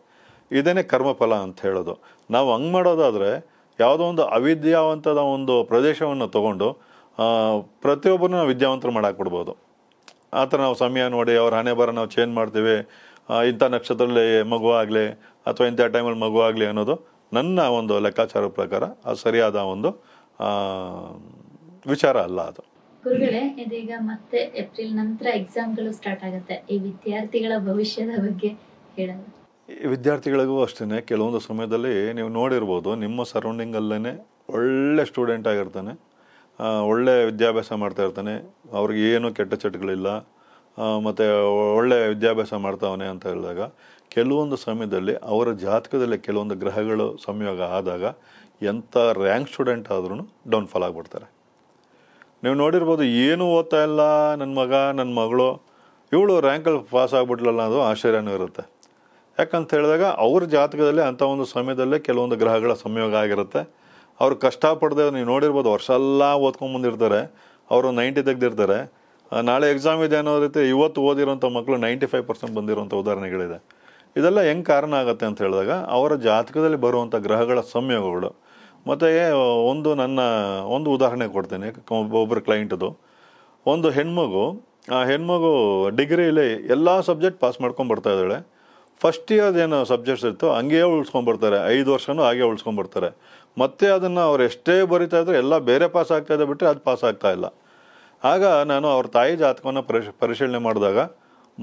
ಇದೇನೇ ಕರ್ಮಫಲ ಅಂತ ಹೇಳೋದು. ನಾವು ಹಂಗೆ ಮಾಡೋದಾದರೆ ಯಾವುದೋ ಒಂದು ಅವಿದ್ಯಾವಂತದ ಒಂದು ಪ್ರದೇಶವನ್ನು ತೊಗೊಂಡು ಪ್ರತಿಯೊಬ್ಬರನ್ನ ನಾವು ವಿದ್ಯಾವಂತರು ಮಾಡಾಕ್ಬಿಡ್ಬೋದು. ಆ ಥರ ನಾವು ಸಮಯ ನೋಡಿ ಅವ್ರ ಹಣೆ ಬರ ನಾವು ಚೇಂಜ್ ಮಾಡ್ತೀವಿ, ಇಂಥ ನಕ್ಷತ್ರದಲ್ಲಿ ಮಗು ಆಗಲಿ ಅಥವಾ ಇಂಥ ಟೈಮಲ್ಲಿ ಮಗು ಆಗಲಿ ಅನ್ನೋದು ನನ್ನ ಒಂದು ಲೆಕ್ಕಾಚಾರ ಪ್ರಕಾರ ಅದು ಸರಿಯಾದ ಒಂದು ವಿಚಾರ ಅಲ್ಲ ಅದು. ಗುರುಗಳೇ, ಇದೀಗ ಮತ್ತೆ ಏಪ್ರಿಲ್ ನಂತರ ಎಕ್ಸಾಮ್ಗಳು ಸ್ಟಾರ್ಟ್ ಆಗುತ್ತೆ, ಈ ವಿದ್ಯಾರ್ಥಿಗಳ ಭವಿಷ್ಯದ ಬಗ್ಗೆ ಹೇಳೋದು. ವಿದ್ಯಾರ್ಥಿಗಳಿಗೂ ಅಷ್ಟೇ, ಕೆಲವೊಂದು ಸಮಯದಲ್ಲಿ ನೀವು ನೋಡಿರ್ಬೋದು ನಿಮ್ಮ ಸರೌಂಡಿಂಗಲ್ಲೇ ಒಳ್ಳೆ ಸ್ಟೂಡೆಂಟ್ ಆಗಿರ್ತಾನೆ, ಒಳ್ಳೆ ವಿದ್ಯಾಭ್ಯಾಸ ಮಾಡ್ತಾ ಇರ್ತಾನೆ, ಅವ್ರಿಗೆ ಏನೂ ಕೆಟ್ಟ ಚಟಗಳಿಲ್ಲ ಮತ್ತು ಒಳ್ಳೆ ವಿದ್ಯಾಭ್ಯಾಸ ಮಾಡ್ತಾವನೆ ಅಂತ ಹೇಳಿದಾಗ ಕೆಲವೊಂದು ಸಮಯದಲ್ಲಿ ಅವರ ಜಾತಕದಲ್ಲಿ ಕೆಲವೊಂದು ಗ್ರಹಗಳು ಸಂಯೋಗ ಆದಾಗ ಎಂಥ ರ್ಯಾಂಕ್ ಸ್ಟೂಡೆಂಟ್ ಆದ್ರೂ ಡೌನ್ಫಾಲ್ ಆಗಿಬಿಡ್ತಾರೆ. ನೀವು ನೋಡಿರ್ಬೋದು, ಏನೂ ಓದ್ತಾ ಇಲ್ಲ ನನ್ನ ಮಗ ನನ್ನ ಮಗಳು, ಇವಳು ರ್ಯಾಂಕಲ್ಲಿ ಪಾಸ್ ಆಗಿಬಿಟ್ಲಲ್ಲ ಅನ್ನೋದು ಆಶ್ಚರ್ಯನೂ ಇರುತ್ತೆ. ಯಾಕಂತ ಹೇಳಿದಾಗ ಅವ್ರ ಜಾತಕದಲ್ಲಿ ಅಂಥ ಒಂದು ಸಮಯದಲ್ಲೇ ಕೆಲವೊಂದು ಗ್ರಹಗಳ ಸಂಯೋಗ ಆಗಿರುತ್ತೆ. ಅವ್ರು ಕಷ್ಟಪಡದೆ ನೀವು ನೋಡಿರ್ಬೋದು, ವರ್ಷ ಎಲ್ಲ ಓದ್ಕೊಂಬಂದಿರ್ತಾರೆ, ಅವರು ನೈಂಟಿ ತೆಗೆದಿರ್ತಾರೆ, ನಾಳೆ ಎಕ್ಸಾಮ್ ಇದೆ ಅನ್ನೋ ರೀತಿ ಇವತ್ತು ಓದಿರೋಂಥ ಮಕ್ಕಳು ನೈಂಟಿ ಫೈವ್ ಪರ್ಸೆಂಟ್ ಬಂದಿರೋಂಥ ಉದಾಹರಣೆಗಳಿದೆ. ಇದೆಲ್ಲ ಹೆಂಗೆ ಕಾರಣ ಆಗುತ್ತೆ ಅಂತ ಹೇಳಿದಾಗ ಅವರ ಜಾತಕದಲ್ಲಿ ಬರುವಂಥ ಗ್ರಹಗಳ ಸಂಯೋಗಗಳು. ಮತ್ತು ಒಂದು ನನ್ನ ಒಂದು ಉದಾಹರಣೆ ಕೊಡ್ತೀನಿ, ಒಬ್ಬರು ಕ್ಲೈಂಟದು ಒಂದು ಹೆಣ್ಮಗು, ಆ ಹೆಣ್ಮಗು ಡಿಗ್ರಿಯಲ್ಲಿ ಎಲ್ಲ ಸಬ್ಜೆಕ್ಟ್ ಪಾಸ್ ಮಾಡ್ಕೊಂಡು ಬರ್ತಾ ಇದ್ದಾಳೆ, ಫಸ್ಟ್ ಇಯರ್ ಏನು ಸಬ್ಜೆಕ್ಟ್ಸ್ ಇರ್ತೋ ಹಂಗೆ ಉಳಿಸ್ಕೊಂಡ್ಬರ್ತಾರೆ, ಐದು ವರ್ಷನೂ ಹಾಗೆ ಉಳಿಸ್ಕೊಂಡ್ಬರ್ತಾರೆ. ಮತ್ತೆ ಅದನ್ನು ಅವ್ರು ಎಷ್ಟೇ ಬರಿತಾ ಇದ್ರೆ ಎಲ್ಲ ಬೇರೆ ಪಾಸ್ ಆಗ್ತಾಯಿದೆ ಬಿಟ್ಟರೆ ಅದು ಪಾಸ್ ಆಗ್ತಾಯಿಲ್ಲ. ಆಗ ನಾನು ಅವ್ರ ತಾಯಿ ಜಾತಕವನ್ನು ಪರಿಶ್ ಪರಿಶೀಲನೆ ಮಾಡಿದಾಗ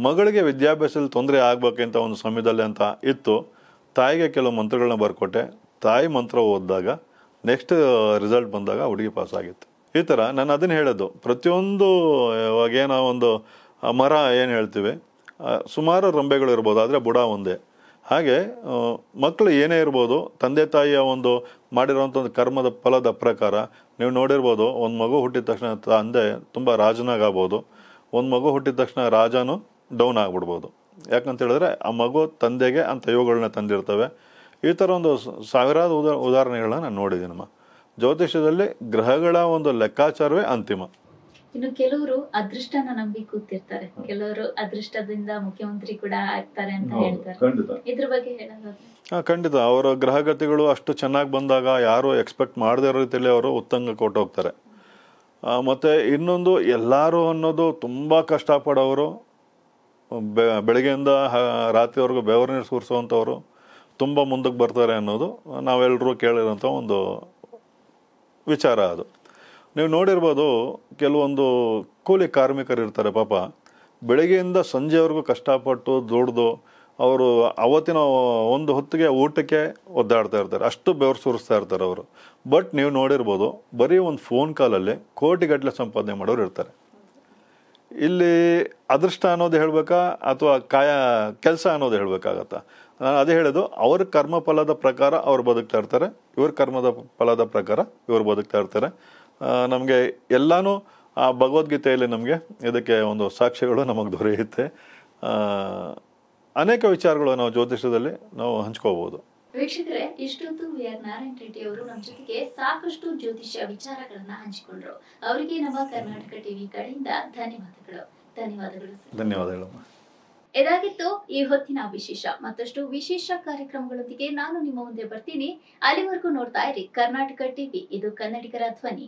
ಮಗಳಿಗೆ ವಿದ್ಯಾಭ್ಯಾಸದಲ್ಲಿ ತೊಂದರೆ ಆಗಬೇಕಂತ ಒಂದು ಸಮಯದಲ್ಲಿ ಅಂತ ಇತ್ತು. ತಾಯಿಗೆ ಕೆಲವು ಮಂತ್ರಗಳನ್ನ ಬರ್ಕೊಟ್ಟೆ. ತಾಯಿ ಮಂತ್ರ ಓದಿದಾಗ ನೆಕ್ಸ್ಟ್ ರಿಸಲ್ಟ್ ಬಂದಾಗ ಹುಡುಗಿ ಪಾಸ್ ಆಗಿತ್ತು. ಈ ಥರ ನಾನು ಅದನ್ನು ಹೇಳೋದು. ಪ್ರತಿಯೊಂದು ಇವಾಗೇನೋ ಒಂದು ಮರ ಏನು ಹೇಳ್ತೀವಿ, ಸುಮಾರು ರಂಬೆಗಳು ಇರ್ಬೋದು, ಆದರೆ ಬುಡ ಒಂದೇ. ಹಾಗೆ ಮಕ್ಕಳು ಏನೇ ಇರ್ಬೋದು, ತಂದೆ ತಾಯಿಯ ಒಂದು ಮಾಡಿರೋಂಥ ಒಂದು ಕರ್ಮದ ಫಲದ ಪ್ರಕಾರ ನೀವು ನೋಡಿರ್ಬೋದು, ಒಂದು ಮಗು ಹುಟ್ಟಿದ ತಕ್ಷಣ ತಂದೆ ತುಂಬ ರಾಜನಾಗ್ಬೋದು, ಒಂದು ಮಗು ಹುಟ್ಟಿದ ತಕ್ಷಣ ರಾಜನೂ ಡೌನ್ ಆಗ್ಬಿಡ್ಬೋದು. ಯಾಕಂತ ಹೇಳಿದ್ರೆ ಆ ಮಗು ತಂದೆಗೆ ಅಂತ ಇವುಗಳನ್ನ ತಂದಿರ್ತವೆ. ಈ ಥರ ಒಂದು ಸಾವಿರಾರು ಉದಾ ಉದಾಹರಣೆಗಳನ್ನ ನಾನು ನೋಡಿದ್ದೀನಮ್ಮ. ಜ್ಯೋತಿಷ್ಯದಲ್ಲಿ ಗ್ರಹಗಳ ಒಂದು ಲೆಕ್ಕಾಚಾರವೇ ಅಂತಿಮ. ಇನ್ನು ಕೆಲವರು ಅದೃಷ್ಟನ ನಂಬಿ ಕೂತಿರ್ತಾರೆ, ಕೆಲವರು ಅದೃಷ್ಟದಿಂದ ಮುಖ್ಯಮಂತ್ರಿ ಕೂಡ ಆಗ್ತಾರೆ ಅಂತ ಹೇಳ್ತಾರೆ. ಇದ್ರ ಬಗ್ಗೆ ಹೇಳೋದು ಖಂಡಿತ ಅವರ ಗ್ರಹಗತಿಗಳು ಅಷ್ಟು ಚೆನ್ನಾಗಿ ಬಂದಾಗ ಯಾರು ಎಕ್ಸ್ಪೆಕ್ಟ್ ಮಾಡದೇ ಇರೋ ರೀತಿಯಲ್ಲಿ ಅವರು ಉತ್ತಂಗ ಕೊಟ್ಟೋಗ್ತಾರೆ. ಮತ್ತು ಇನ್ನೊಂದು, ಎಲ್ಲರೂ ಅನ್ನೋದು ತುಂಬ ಕಷ್ಟಪಡೋರು, ಬೆ ಬೆಳಗ್ಗೆಯಿಂದ ರಾತ್ರಿವರೆಗೂ ಬೆವರು ನೀರು ಸುರಿಸೋವಂಥವ್ರು ತುಂಬ ಮುಂದಕ್ಕೆ ಬರ್ತಾರೆ ಅನ್ನೋದು ನಾವೆಲ್ಲರೂ ಕೇಳಿರೋಂಥ ಒಂದು ವಿಚಾರ. ಅದು ನೀವು ನೋಡಿರ್ಬೋದು, ಕೆಲವೊಂದು ಕೂಲಿ ಕಾರ್ಮಿಕರು ಇರ್ತಾರೆ, ಪಾಪ ಬೆಳಗ್ಗೆಯಿಂದ ಸಂಜೆವರೆಗೂ ಕಷ್ಟಪಟ್ಟು ದುಡ್ದು ಅವರು ಅವತ್ತಿನ ಒಂದು ಹೊತ್ತಿಗೆ ಊಟಕ್ಕೆ ಒದ್ದಾಡ್ತಾ ಇರ್ತಾರೆ, ಅಷ್ಟು ಬೆವರು ಸುರಿಸ್ತಾ ಇರ್ತಾರೆ ಅವರು. ಬಟ್ ನೀವು ನೋಡಿರ್ಬೋದು, ಬರೀ ಒಂದು ಫೋನ್ ಕಾಲಲ್ಲಿ ಕೋಟಿಗಟ್ಟಲೆ ಸಂಪಾದನೆ ಮಾಡೋರು ಇರ್ತಾರೆ. ಇಲ್ಲಿ ಅದೃಷ್ಟ ಅನ್ನೋದು ಹೇಳಬೇಕಾ ಅಥವಾ ಕಾಯ ಕೆಲಸ ಅನ್ನೋದು ಹೇಳಬೇಕಾಗತ್ತಾ? ನಾನು ಅದೇ ಹೇಳೋದು, ಅವ್ರ ಕರ್ಮ ಫಲದ ಪ್ರಕಾರ ಅವ್ರು ಬದುಕ್ತಾ ಇರ್ತಾರೆ, ಇವ್ರ ಕರ್ಮದ ಫಲದ ಪ್ರಕಾರ ಇವ್ರು ಬದುಕ್ತಾ ಇರ್ತಾರೆ. ನಮಗೆ ಎಲ್ಲನೂ ಆ ಭಗವದ್ಗೀತೆಯಲ್ಲಿ ನಮಗೆ ಇದಕ್ಕೆ ಒಂದು ಸಾಕ್ಷ್ಯಗಳು ನಮಗೆ ದೊರೆಯುತ್ತೆ. ಅನೇಕ ವಿಚಾರಗಳು ನಾವು ಜ್ಯೋತಿಷ್ಯದಲ್ಲಿ ನಾವು ಹಂಚ್ಕೋಬಹುದು. ವೀಕ್ಷಕರೇ, ಇಷ್ಟೊತ್ತು ವಿ ಆರ್ ನಾರಾಯಣ ರೆಡ್ಡಿ ಅವರು ನಮ್ಮ ಜೊತೆಗೆ ಸಾಕಷ್ಟು ಜ್ಯೋತಿಷ್ಯ ವಿಚಾರಗಳನ್ನ ಹಂಚಿಕೊಂಡ್ರು. ಅವರಿಗೆ ನಮ್ಮ ಕರ್ನಾಟಕ ಟಿವಿ ಕಡೆಯಿಂದ ಧನ್ಯವಾದಗಳು. ಧನ್ಯವಾದಗಳು ಧನ್ಯವಾದಗಳು ಇದಾಗಿತ್ತು ಈ ಹೊತ್ತಿನ ವಿಶೇಷ. ಮತ್ತಷ್ಟು ವಿಶೇಷ ಕಾರ್ಯಕ್ರಮಗಳೊಂದಿಗೆ ನಾನು ನಿಮ್ಮ ಮುಂದೆ ಬರ್ತೀನಿ. ಅಲ್ಲಿವರೆಗೂ ನೋಡ್ತಾ ಇರಿ ಕರ್ನಾಟಕ ಟಿವಿ, ಇದು ಕನ್ನಡಿಗರ ಧ್ವನಿ.